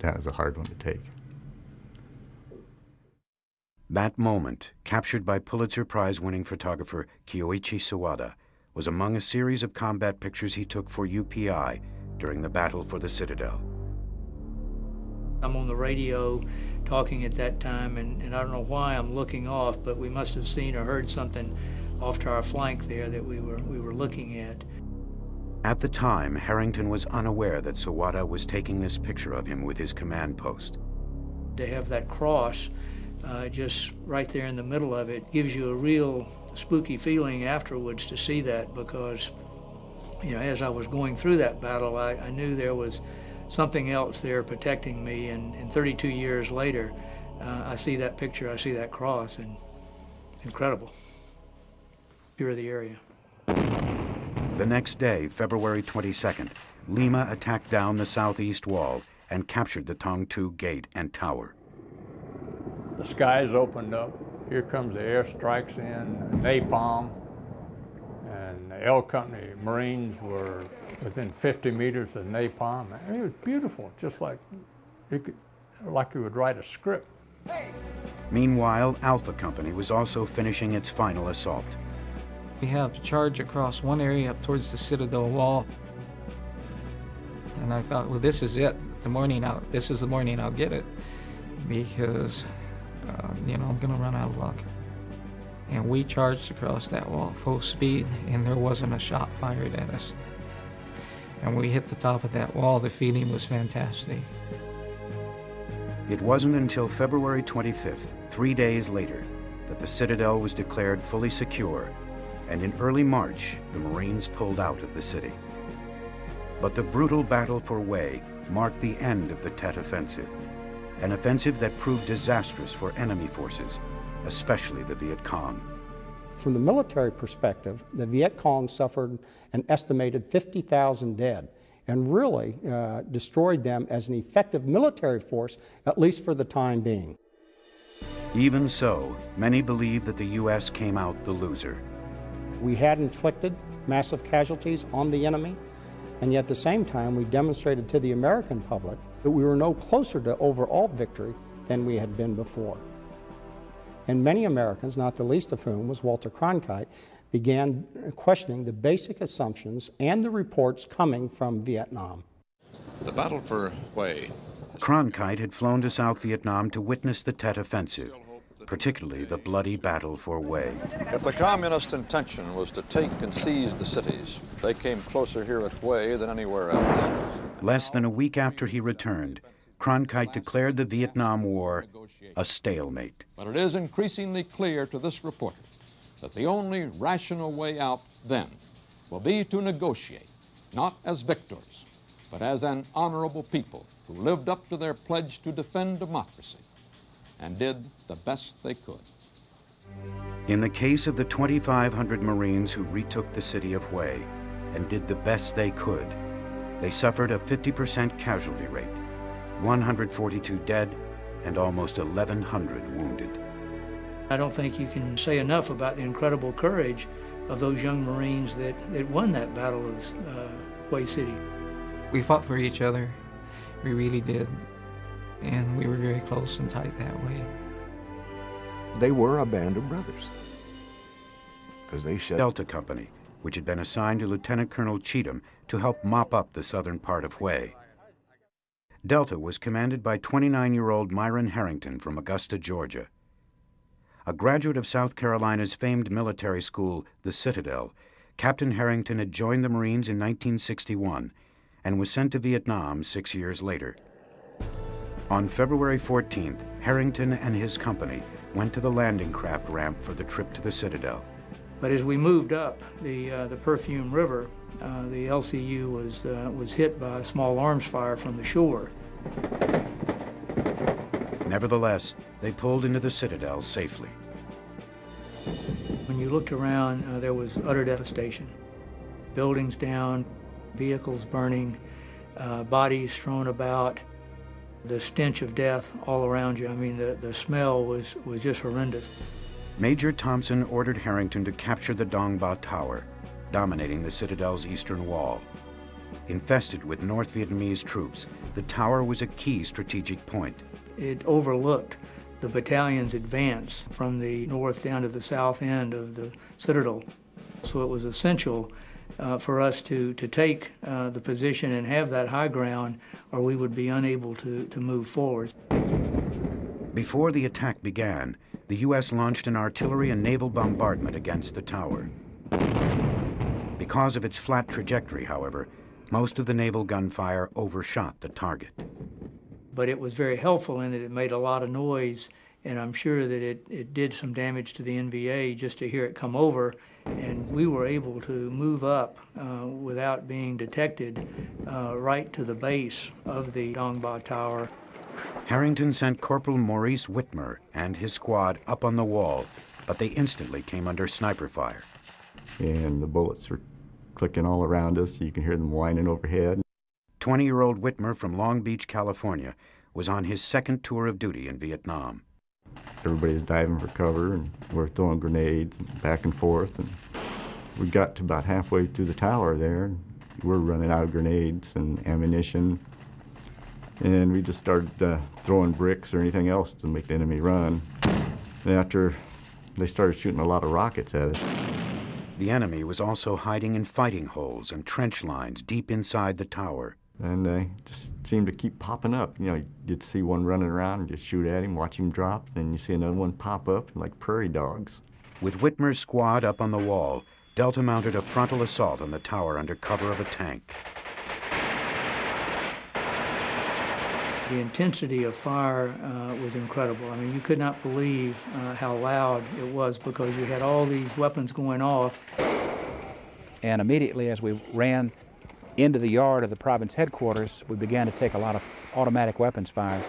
that was a hard one to take. That moment, captured by Pulitzer Prize-winning photographer Kyoichi Sawada, was among a series of combat pictures he took for U P I during the battle for the Citadel. I'm on the radio talking at that time, and, and I don't know why I'm looking off, but we must have seen or heard something off to our flank there that we were, we were looking at. At the time, Harrington was unaware that Sawada was taking this picture of him with his command post. To have that cross uh, just right there in the middle of it gives you a real spooky feeling afterwards to see that, because, you know, as I was going through that battle, I, I knew there was something else there protecting me, and, and thirty-two years later, uh, I see that picture, I see that cross, and incredible. Here in the area. The next day, February twenty-second, Lima attacked down the southeast wall and captured the Tong Tu Gate and Tower. The skies opened up. Here comes the airstrikes in, napalm, and the L Company Marines were within fifty meters of napalm. It was beautiful, just like you could, like you would write a script. Hey. Meanwhile, Alpha Company was also finishing its final assault. We have to charge across one area up towards the Citadel wall. And I thought, well, this is it. The morning I'll, this is the morning I'll get it, because, uh, you know, I'm going to run out of luck. And we charged across that wall full speed, and there wasn't a shot fired at us. And we hit the top of that wall. The feeling was fantastic. It wasn't until February twenty-fifth, three days later, that the Citadel was declared fully secure. And in early March, the Marines pulled out of the city. But the brutal battle for Hue marked the end of the Tet offensive, an offensive that proved disastrous for enemy forces, especially the Viet Cong. From the military perspective, the Viet Cong suffered an estimated fifty thousand dead, and really uh, destroyed them as an effective military force, at least for the time being. Even so, many believe that the U S came out the loser. We had inflicted massive casualties on the enemy, and yet at the same time we demonstrated to the American public that we were no closer to overall victory than we had been before. And many Americans, not the least of whom was Walter Cronkite, began questioning the basic assumptions and the reports coming from Vietnam. The battle for Hue. Cronkite had flown to South Vietnam to witness the Tet offensive, particularly the bloody battle for Wei. If the communist intention was to take and seize the cities, they came closer here at Wei than anywhere else. Less than a week after he returned, Cronkite declared the Vietnam War a stalemate. But it is increasingly clear to this reporter that the only rational way out then will be to negotiate, not as victors, but as an honorable people who lived up to their pledge to defend democracy and did the best they could. In the case of the twenty-five hundred Marines who retook the city of Hue and did the best they could, they suffered a fifty percent casualty rate, one hundred forty-two dead, and almost eleven hundred wounded. I don't think you can say enough about the incredible courage of those young Marines that, that won that battle of uh, Hue City. We fought for each other, we really did, and we were very close and tight that way. They were a band of brothers, because they shut Delta Company, which had been assigned to Lieutenant Colonel Cheatham to help mop up the southern part of Hue. Delta was commanded by twenty-nine-year-old Myron Harrington from Augusta, Georgia. A graduate of South Carolina's famed military school, the Citadel, Captain Harrington had joined the Marines in nineteen sixty-one and was sent to Vietnam six years later. On February fourteenth, Harrington and his company went to the landing craft ramp for the trip to the Citadel. But as we moved up the, uh, the Perfume River, uh, the L C U was, uh, was hit by a small arms fire from the shore. Nevertheless, they pulled into the Citadel safely. When you looked around, uh, there was utter devastation. Buildings down, vehicles burning, uh, bodies thrown about, the stench of death all around you. I mean, the, the smell was, was just horrendous. Major Thompson ordered Harrington to capture the Dong Ba Tower, dominating the Citadel's eastern wall. Infested with North Vietnamese troops, the tower was a key strategic point. It overlooked the battalion's advance from the north down to the south end of the Citadel. So it was essential uh, for us to, to take uh, the position and have that high ground, or we would be unable to, to move forward. Before the attack began, the U S launched an artillery and naval bombardment against the tower. Because of its flat trajectory, however, most of the naval gunfire overshot the target. But it was very helpful in that it made a lot of noise, and I'm sure that it, it did some damage to the N V A just to hear it come over, and we were able to move up uh, without being detected uh, right to the base of the Dong Ba Tower. Harrington sent Corporal Maurice Whitmer and his squad up on the wall, but they instantly came under sniper fire. And the bullets were clicking all around us. You can hear them whining overhead. twenty-year-old Whitmer from Long Beach, California, was on his second tour of duty in Vietnam. Everybody's diving for cover, and we're throwing grenades and back and forth. And we got to about halfway through the tower there, and we're running out of grenades and ammunition. And we just started uh, throwing bricks or anything else to make the enemy run. And after, they started shooting a lot of rockets at us. The enemy was also hiding in fighting holes and trench lines deep inside the tower. And they just seemed to keep popping up. You know, you'd see one running around and just shoot at him, watch him drop, then you see another one pop up like prairie dogs. With Whitmer's squad up on the wall, Delta mounted a frontal assault on the tower under cover of a tank. The intensity of fire uh, was incredible. I mean, you could not believe uh, how loud it was because you had all these weapons going off. And immediately as we ran into the yard of the province headquarters, we began to take a lot of automatic weapons fire.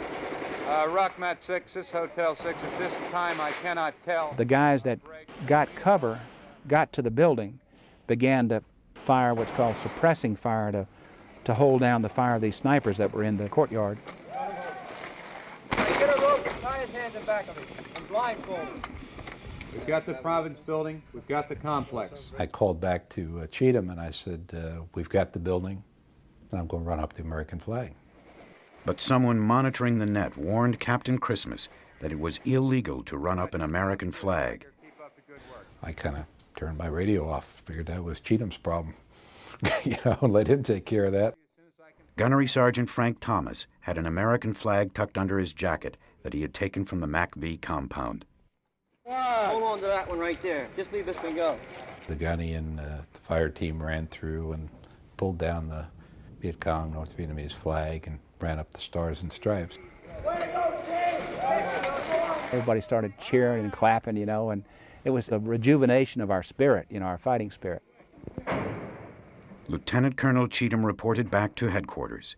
Uh, Rockmat six, this Hotel six, at this time I cannot tell. The guys that got cover, got to the building, began to fire what's called suppressing fire to, to hold down the fire of these snipers that were in the courtyard. We've got the province building, we've got the complex. I called back to uh, Cheatham and I said, uh, we've got the building, and I'm going to run up the American flag. But someone monitoring the net warned Captain Christmas that it was illegal to run up an American flag. I kind of turned my radio off, figured that was Cheatham's problem, you know, and let him take care of that. Gunnery Sergeant Frank Thomas had an American flag tucked under his jacket that he had taken from the M A C V compound. Hold on to that one right there. Just leave this one go. The Ghanaian uh, the fire team ran through and pulled down the Viet Cong, North Vietnamese flag, and ran up the Stars and Stripes. Everybody started cheering and clapping, you know, and it was a rejuvenation of our spirit, you know, our fighting spirit. Lieutenant Colonel Cheatham reported back to headquarters.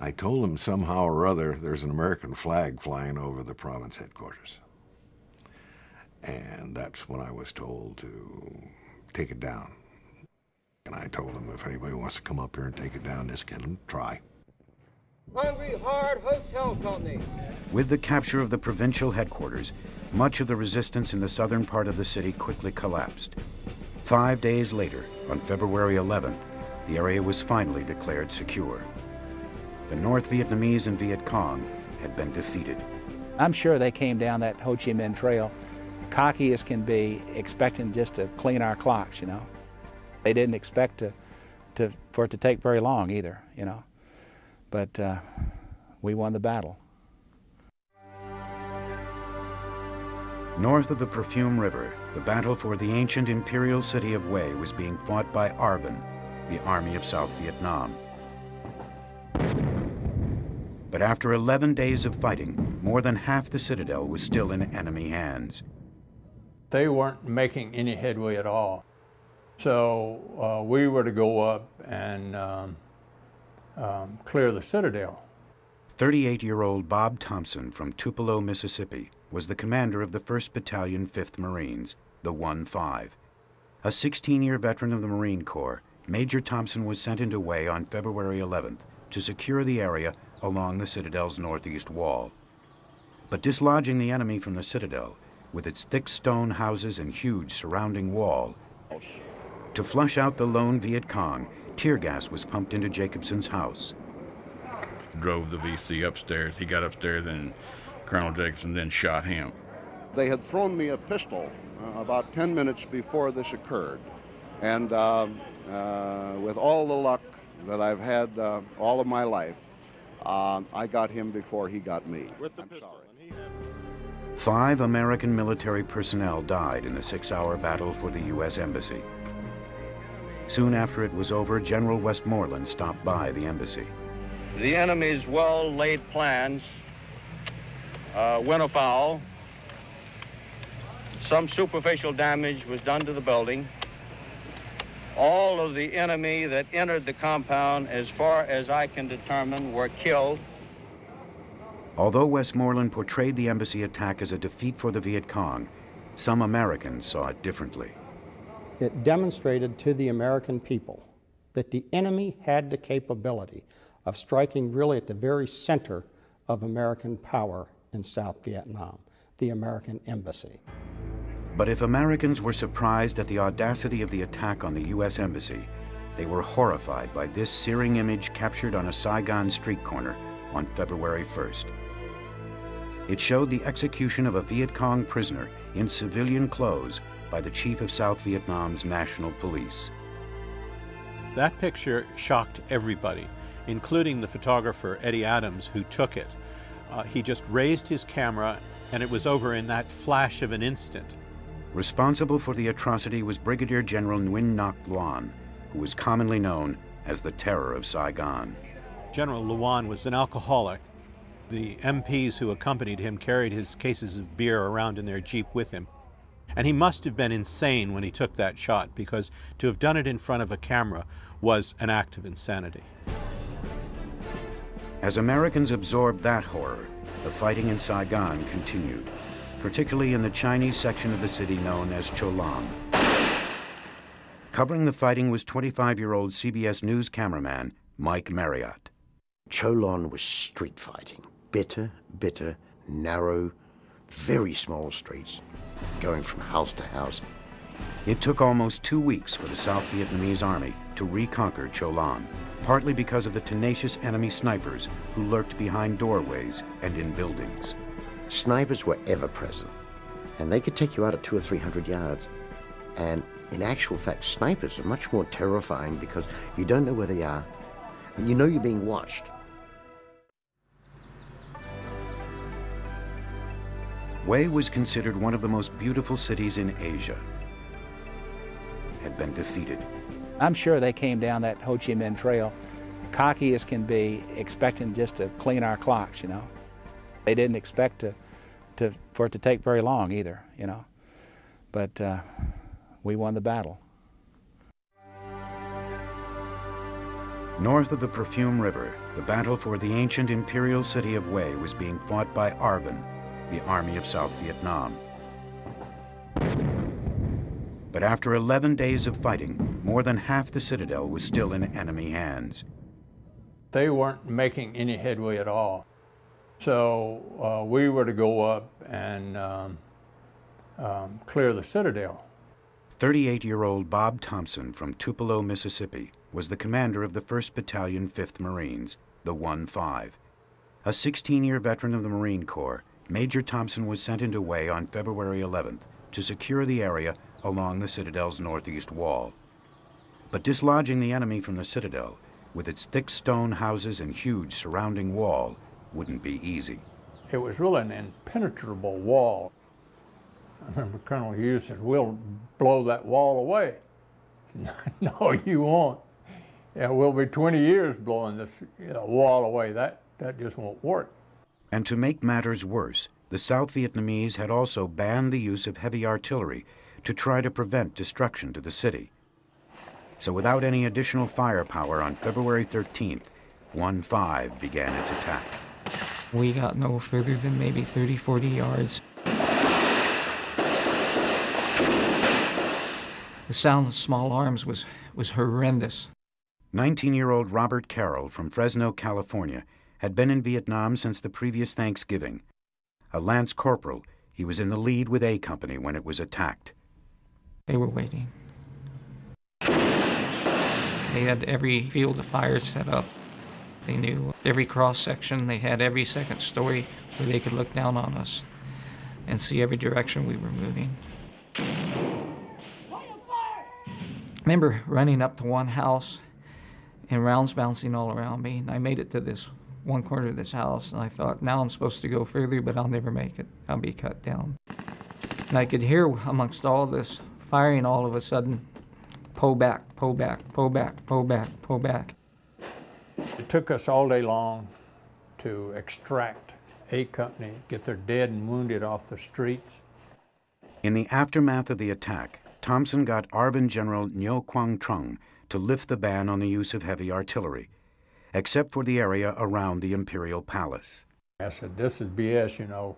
I told him somehow or other there's an American flag flying over the province headquarters. And that's when I was told to take it down. And I told him if anybody wants to come up here and take it down, just get them, try. Hungry Hard Hotel Company. With the capture of the provincial headquarters, much of the resistance in the southern part of the city quickly collapsed. Five days later, on February eleventh, the area was finally declared secure. The North Vietnamese and Viet Cong had been defeated. I'm sure they came down that Ho Chi Minh Trail, cocky as can be, expecting just to clean our clocks, you know. They didn't expect to, to, for it to take very long either, you know. But uh, we won the battle. North of the Perfume River, the battle for the ancient imperial city of Hue was being fought by Arvin, the Army of South Vietnam. But after eleven days of fighting, more than half the citadel was still in enemy hands. They weren't making any headway at all. So uh, we were to go up and um, Um, clear the citadel. thirty-eight-year-old Bob Thompson from Tupelo, Mississippi, was the commander of the first Battalion, fifth Marines, the one five. A sixteen-year veteran of the Marine Corps, Major Thompson was sent into Hue on February eleventh to secure the area along the citadel's northeast wall. But dislodging the enemy from the citadel, with its thick stone houses and huge surrounding wall, to flush out the lone Viet Cong, tear gas was pumped into Jacobson's house. Drove the V C upstairs. He got upstairs and Colonel Jacobson then shot him. They had thrown me a pistol uh, about ten minutes before this occurred. And uh, uh, with all the luck that I've had uh, all of my life, uh, I got him before he got me. With the I'm pistol. Sorry. Five American military personnel died in the six-hour battle for the U S Embassy. Soon after it was over, General Westmoreland stopped by the embassy. The enemy's well-laid plans uh, went afoul. Some superficial damage was done to the building. All of the enemy that entered the compound, as far as I can determine, were killed. Although Westmoreland portrayed the embassy attack as a defeat for the Viet Cong, some Americans saw it differently. It demonstrated to the American people that the enemy had the capability of striking really at the very center of American power in South Vietnam, the American embassy. But if Americans were surprised at the audacity of the attack on the U S embassy, they were horrified by this searing image captured on a Saigon street corner on February first. It showed the execution of a Viet Cong prisoner in civilian clothes by the chief of South Vietnam's National Police. That picture shocked everybody, including the photographer Eddie Adams, who took it. Uh, he just raised his camera, and it was over in that flash of an instant. Responsible for the atrocity was Brigadier General Nguyen Ngoc Loan, who was commonly known as the Terror of Saigon. General Loan was an alcoholic. The M Ps who accompanied him carried his cases of beer around in their jeep with him. And he must have been insane when he took that shot, because to have done it in front of a camera was an act of insanity. As Americans absorbed that horror, the fighting in Saigon continued, particularly in the Chinese section of the city known as Cholam. Covering the fighting was twenty-five-year-old C B S News cameraman Mike Marriott. Cholam was street fighting, bitter, bitter, narrow, very small streets, going from house to house. It took almost two weeks for the South Vietnamese Army to reconquer Cholam, partly because of the tenacious enemy snipers who lurked behind doorways and in buildings. Snipers were ever present, and they could take you out at two or three hundred yards. And in actual fact, snipers are much more terrifying because you don't know where they are, but you know you're being watched. Hue was considered one of the most beautiful cities in Asia, had been defeated. I'm sure they came down that Ho Chi Minh Trail, cocky as can be, expecting just to clean our clocks, you know. They didn't expect to, to, for it to take very long either, you know. But uh, we won the battle. North of the Perfume River, the battle for the ancient imperial city of Hue was being fought by Arvin, the Army of South Vietnam. But after eleven days of fighting, more than half the citadel was still in enemy hands. They weren't making any headway at all. So uh, we were to go up and um, um, clear the citadel. thirty-eight-year-old Bob Thompson from Tupelo, Mississippi, was the commander of the first Battalion, fifth Marines, the one five. A sixteen-year veteran of the Marine Corps, Major Thompson was sent into Hue on February eleventh to secure the area along the citadel's northeast wall. But dislodging the enemy from the citadel, with its thick stone houses and huge surrounding wall, wouldn't be easy. It was really an impenetrable wall. I remember Colonel Hughes said, "We'll blow that wall away." No, you won't. It will be twenty years blowing this you know, wall away. That, that just won't work. And to make matters worse, the South Vietnamese had also banned the use of heavy artillery to try to prevent destruction to the city. So without any additional firepower, on February thirteenth, one five began its attack. We got no further than maybe thirty, forty yards. The sound of small arms was, was horrendous. nineteen-year-old Robert Carroll from Fresno, California, had been in Vietnam since the previous Thanksgiving. A lance corporal, he was in the lead with A Company when it was attacked. They were waiting. They had every field of fire set up. They knew every cross-section. They had every second story where they could look down on us and see every direction we were moving. I remember running up to one house and rounds bouncing all around me, and I made it to this one corner of this house, and I thought, now I'm supposed to go further, but I'll never make it. I'll be cut down. And I could hear amongst all this firing all of a sudden, pull back, pull back, pull back, pull back, pull back. It took us all day long to extract A Company, get their dead and wounded off the streets. In the aftermath of the attack, Thompson got Arvin General Ngo Quang Truong to lift the ban on the use of heavy artillery, except for the area around the Imperial Palace. I said, this is B S, you know.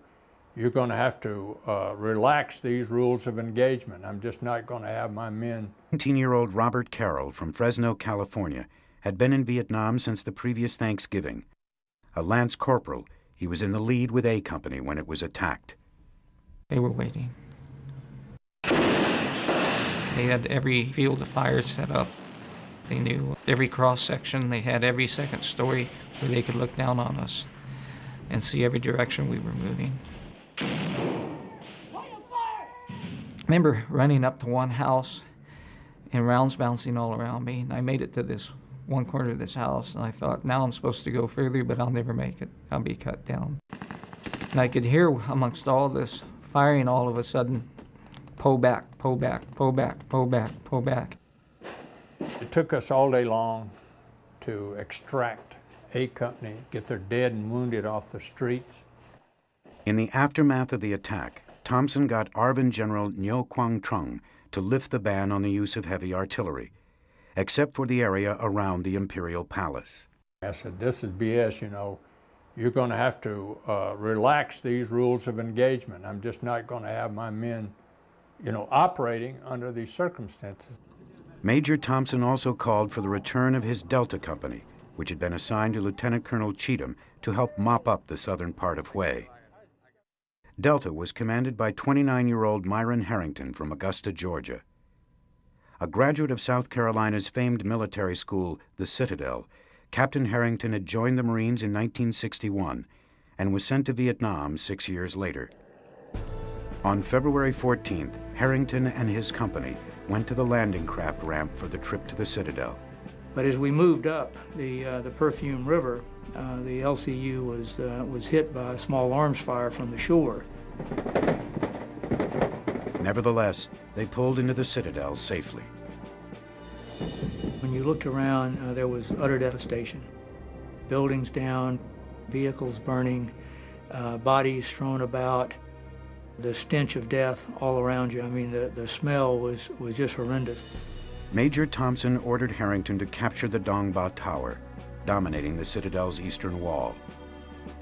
You're going to have to uh, relax these rules of engagement. I'm just not going to have my men. nineteen-year-old Robert Carroll from Fresno, California, had been in Vietnam since the previous Thanksgiving. A lance corporal, he was in the lead with A Company when it was attacked. They were waiting. They had every field of fire set up. They knew every cross-section. They had every second story where they could look down on us and see every direction we were moving. I remember running up to one house and rounds bouncing all around me, and I made it to this one corner of this house, and I thought, now I'm supposed to go further, but I'll never make it. I'll be cut down. And I could hear amongst all this firing all of a sudden, pull back, pull back, pull back, pull back, pull back. It took us all day long to extract A Company, get their dead and wounded off the streets. In the aftermath of the attack, Thompson got Arvin General Ngo Quang Truong to lift the ban on the use of heavy artillery, except for the area around the Imperial Palace. I said, this is B S, you know. You're going to have to uh, relax these rules of engagement. I'm just not going to have my men, you know, operating under these circumstances. Major Thompson also called for the return of his Delta Company, which had been assigned to Lieutenant Colonel Cheatham to help mop up the southern part of Hue. Delta was commanded by twenty-nine-year-old Myron Harrington from Augusta, Georgia. A graduate of South Carolina's famed military school, the Citadel, Captain Harrington had joined the Marines in nineteen sixty-one and was sent to Vietnam six years later. On February fourteenth, Harrington and his company went to the landing craft ramp for the trip to the Citadel. But as we moved up the, uh, the Perfume River, uh, the L C U was, uh, was hit by a small arms fire from the shore. Nevertheless, they pulled into the citadel safely. When you looked around, uh, there was utter devastation. Buildings down, vehicles burning, uh, bodies thrown about, the stench of death all around you. I mean, the, the smell was, was just horrendous. Major Thompson ordered Harrington to capture the Dong Ba Tower, dominating the citadel's eastern wall.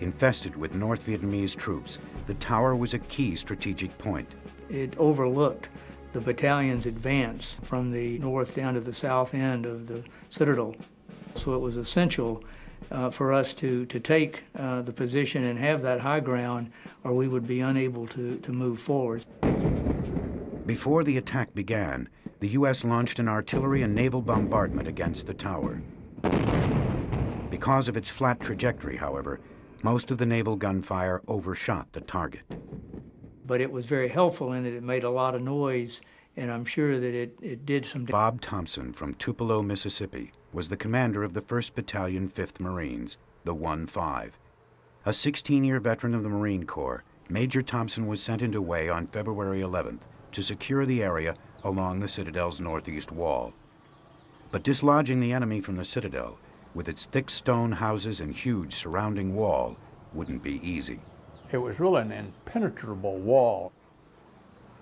Infested with North Vietnamese troops, the tower was a key strategic point. It overlooked the battalion's advance from the north down to the south end of the citadel. So it was essential uh, for us to, to take uh, the position and have that high ground, or we would be unable to, to move forward. Before the attack began, the U S launched an artillery and naval bombardment against the tower. Because of its flat trajectory, however, most of the naval gunfire overshot the target. But it was very helpful in that it made a lot of noise, and I'm sure that it, it did some damage. Bob Thompson from Tupelo, Mississippi, was the commander of the first Battalion, fifth Marines, the one five. A sixteen-year veteran of the Marine Corps, Major Thompson was sent into Hue on February eleventh to secure the area along the citadel's northeast wall. But dislodging the enemy from the citadel, with its thick stone houses and huge surrounding wall, wouldn't be easy. It was really an impenetrable wall.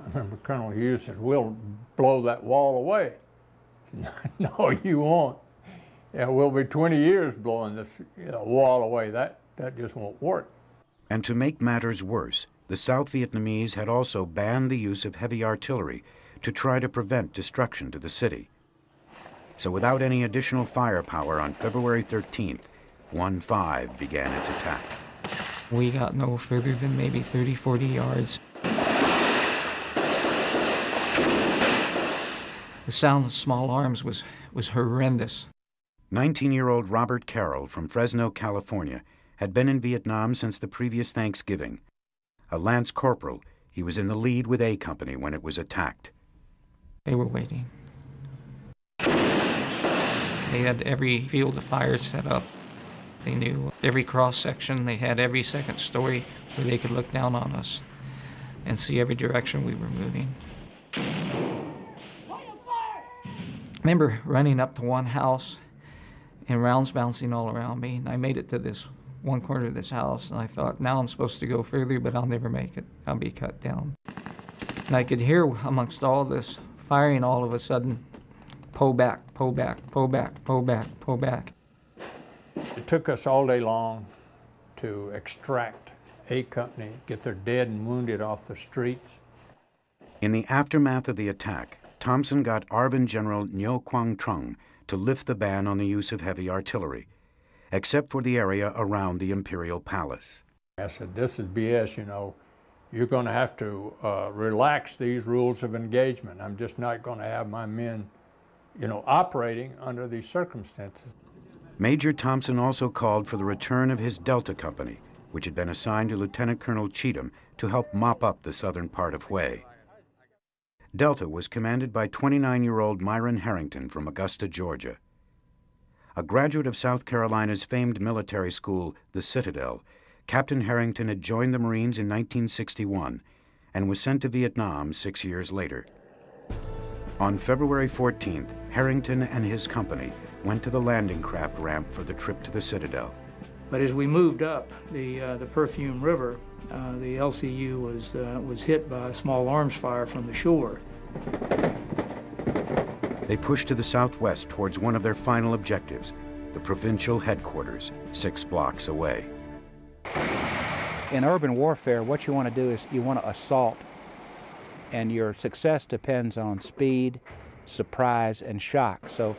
I remember Colonel Hughes said, "We'll blow that wall away." No, you won't. It will be twenty years blowing this you know, wall away. That, that just won't work. And to make matters worse, the South Vietnamese had also banned the use of heavy artillery to try to prevent destruction to the city. So without any additional firepower on February thirteenth, one five began its attack. We got no further than maybe thirty, forty yards. The sound of small arms was, was horrendous. nineteen-year-old Robert Carroll from Fresno, California, had been in Vietnam since the previous Thanksgiving. A lance corporal, he was in the lead with A Company when it was attacked. They were waiting. They had every field of fire set up. They knew every cross-section. They had every second story where they could look down on us and see every direction we were moving. I remember running up to one house and rounds bouncing all around me, and I made it to this one corner of this house, and I thought, now I'm supposed to go further, but I'll never make it. I'll be cut down. And I could hear amongst all this firing all of a sudden, pull back, pull back, pull back, pull back, pull back. It took us all day long to extract A Company, get their dead and wounded off the streets. In the aftermath of the attack, Thompson got Arvin General Ngo Quang Truong to lift the ban on the use of heavy artillery, except for the area around the Imperial Palace. I said, this is B S, you know. You're going to have to uh, relax these rules of engagement. I'm just not going to have my men, you know, operating under these circumstances. Major Thompson also called for the return of his Delta Company, which had been assigned to Lieutenant Colonel Cheatham to help mop up the southern part of Hue. Delta was commanded by twenty-nine-year-old Myron Harrington from Augusta, Georgia. A graduate of South Carolina's famed military school, the Citadel, Captain Harrington had joined the Marines in nineteen sixty-one and was sent to Vietnam six years later. On February fourteenth, Harrington and his company went to the landing craft ramp for the trip to the Citadel. But as we moved up the, uh, the Perfume River, uh, the L C U was, uh, was hit by a small arms fire from the shore. They pushed to the southwest towards one of their final objectives, the provincial headquarters, six blocks away. In urban warfare, what you want to do is you want to assault, and your success depends on speed, surprise, and shock. So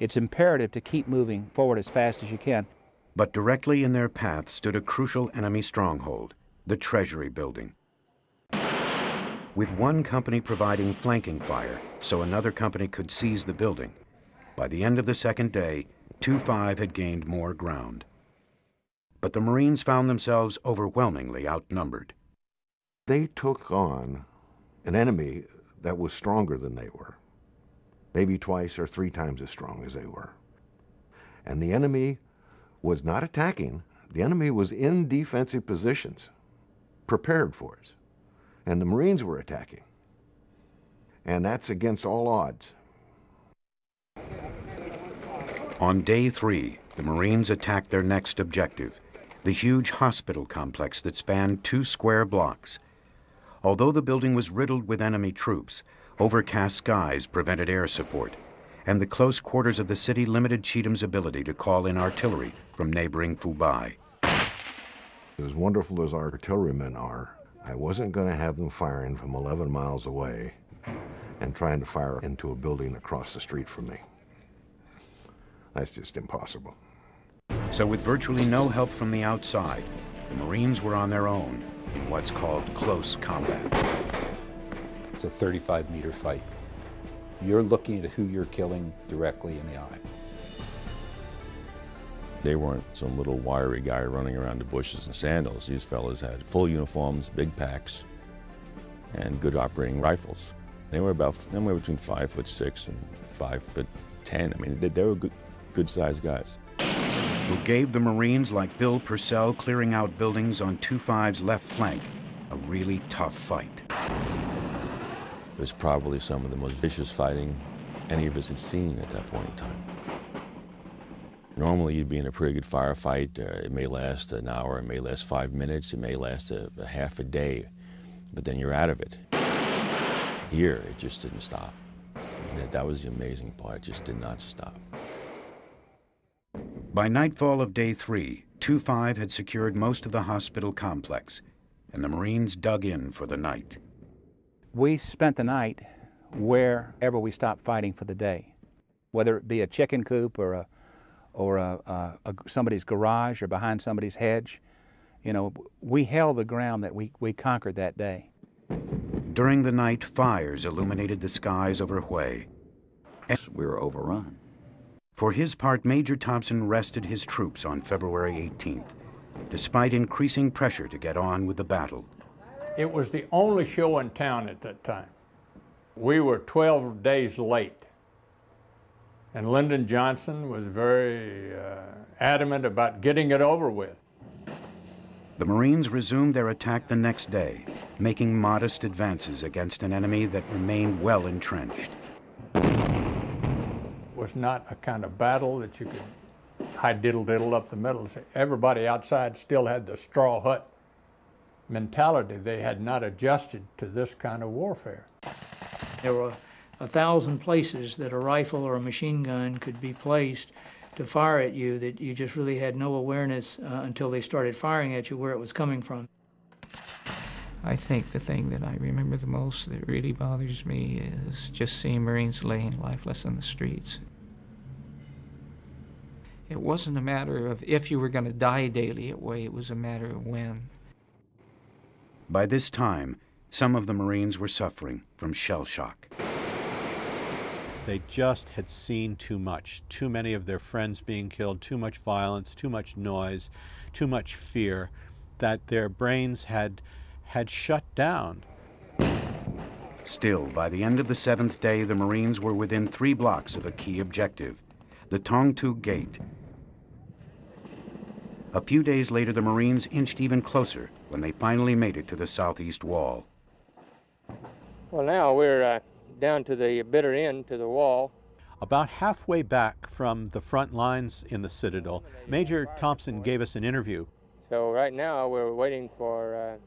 it's imperative to keep moving forward as fast as you can. But directly in their path stood a crucial enemy stronghold, the Treasury Building. With one company providing flanking fire so another company could seize the building, by the end of the second day, two five had gained more ground. But the Marines found themselves overwhelmingly outnumbered. They took on an enemy that was stronger than they were, maybe twice or three times as strong as they were. And the enemy was not attacking. The enemy was in defensive positions, prepared for us. And the Marines were attacking. and that's against all odds. On day three, the Marines attacked their next objective, the huge hospital complex that spanned two square blocks. Although the building was riddled with enemy troops, overcast skies prevented air support, and the close quarters of the city limited Cheatham's ability to call in artillery from neighboring Fubai. As wonderful as artillerymen are, I wasn't going to have them firing from eleven miles away and trying to fire into a building across the street from me. That's just impossible. So with virtually no help from the outside, the Marines were on their own in what's called close combat. It's a thirty-five meter fight. You're looking at who you're killing directly in the eye. They weren't some little wiry guy running around the bushes and sandals. These fellas had full uniforms, big packs, and good operating rifles. They were about somewhere between five foot six and five foot ten. I mean, they, they were good, good-sized guys. Who gave the Marines like Bill Purcell clearing out buildings on two five's left flank a really tough fight. It was probably some of the most vicious fighting any of us had seen at that point in time. Normally, you'd be in a pretty good firefight. Uh, it may last an hour, it may last five minutes, it may last a, a half a day, but then you're out of it. Here, it just didn't stop. And that, that was the amazing part. It just did not stop. By nightfall of day three, two five had secured most of the hospital complex, and the Marines dug in for the night. We spent the night wherever we stopped fighting for the day, whether it be a chicken coop or a or a, a, a, somebody's garage or behind somebody's hedge. You know, we held the ground that we, we conquered that day. During the night, fires illuminated the skies over Hue. We were overrun. For his part, Major Thompson rested his troops on February eighteenth, despite increasing pressure to get on with the battle. It was the only show in town at that time. We were twelve days late. And Lyndon Johnson was very uh, adamant about getting it over with. The Marines resumed their attack the next day, making modest advances against an enemy that remained well entrenched. It was not a kind of battle that you could hide diddle-diddle up the middle. Everybody outside still had the straw hut mentality. They had not adjusted to this kind of warfare. There were a thousand places that a rifle or a machine gun could be placed to fire at you that you just really had no awareness uh, until they started firing at you where it was coming from. I think the thing that I remember the most that really bothers me is just seeing Marines laying lifeless in the streets. It wasn't a matter of if you were going to die daily away, it was a matter of when. By this time, some of the Marines were suffering from shell shock. They just had seen too much, too many of their friends being killed, too much violence, too much noise, too much fear, that their brains had, had shut down. Still, by the end of the seventh day, the Marines were within three blocks of a key objective, the Tong Tu Gate. A few days later, the Marines inched even closer when they finally made it to the southeast wall. Well, now we're uh... down to the bitter end, to the wall. About halfway back from the front lines in the Citadel, Major Thompson gave us an interview. So right now we're waiting for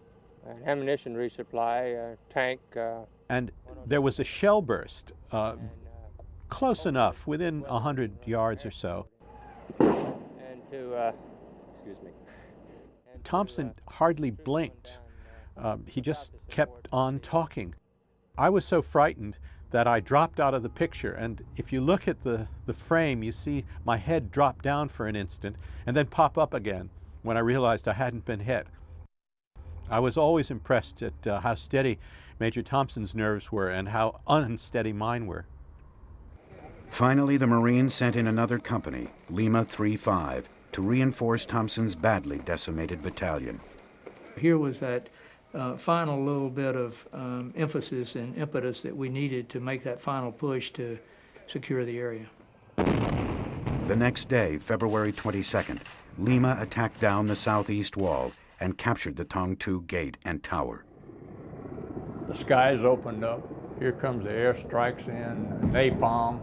uh, an ammunition resupply, a tank. Uh, and there was a shell burst, uh, and, uh, close enough, within one hundred yards or so. And to, uh, excuse me. And Thompson to, uh, hardly blinked. Um, he just kept on talking. I was so frightened that I dropped out of the picture, and if you look at the, the frame, you see my head drop down for an instant and then pop up again when I realized I hadn't been hit. I was always impressed at uh, how steady Major Thompson's nerves were and how unsteady mine were. Finally, the Marines sent in another company, Lima three five, to reinforce Thompson's badly decimated battalion. Here was that Uh, final little bit of um, emphasis and impetus that we needed to make that final push to secure the area. The next day, February twenty-second, Lima attacked down the southeast wall and captured the Tong Tu Gate and Tower. The skies opened up. Here comes the airstrikes in, napalm.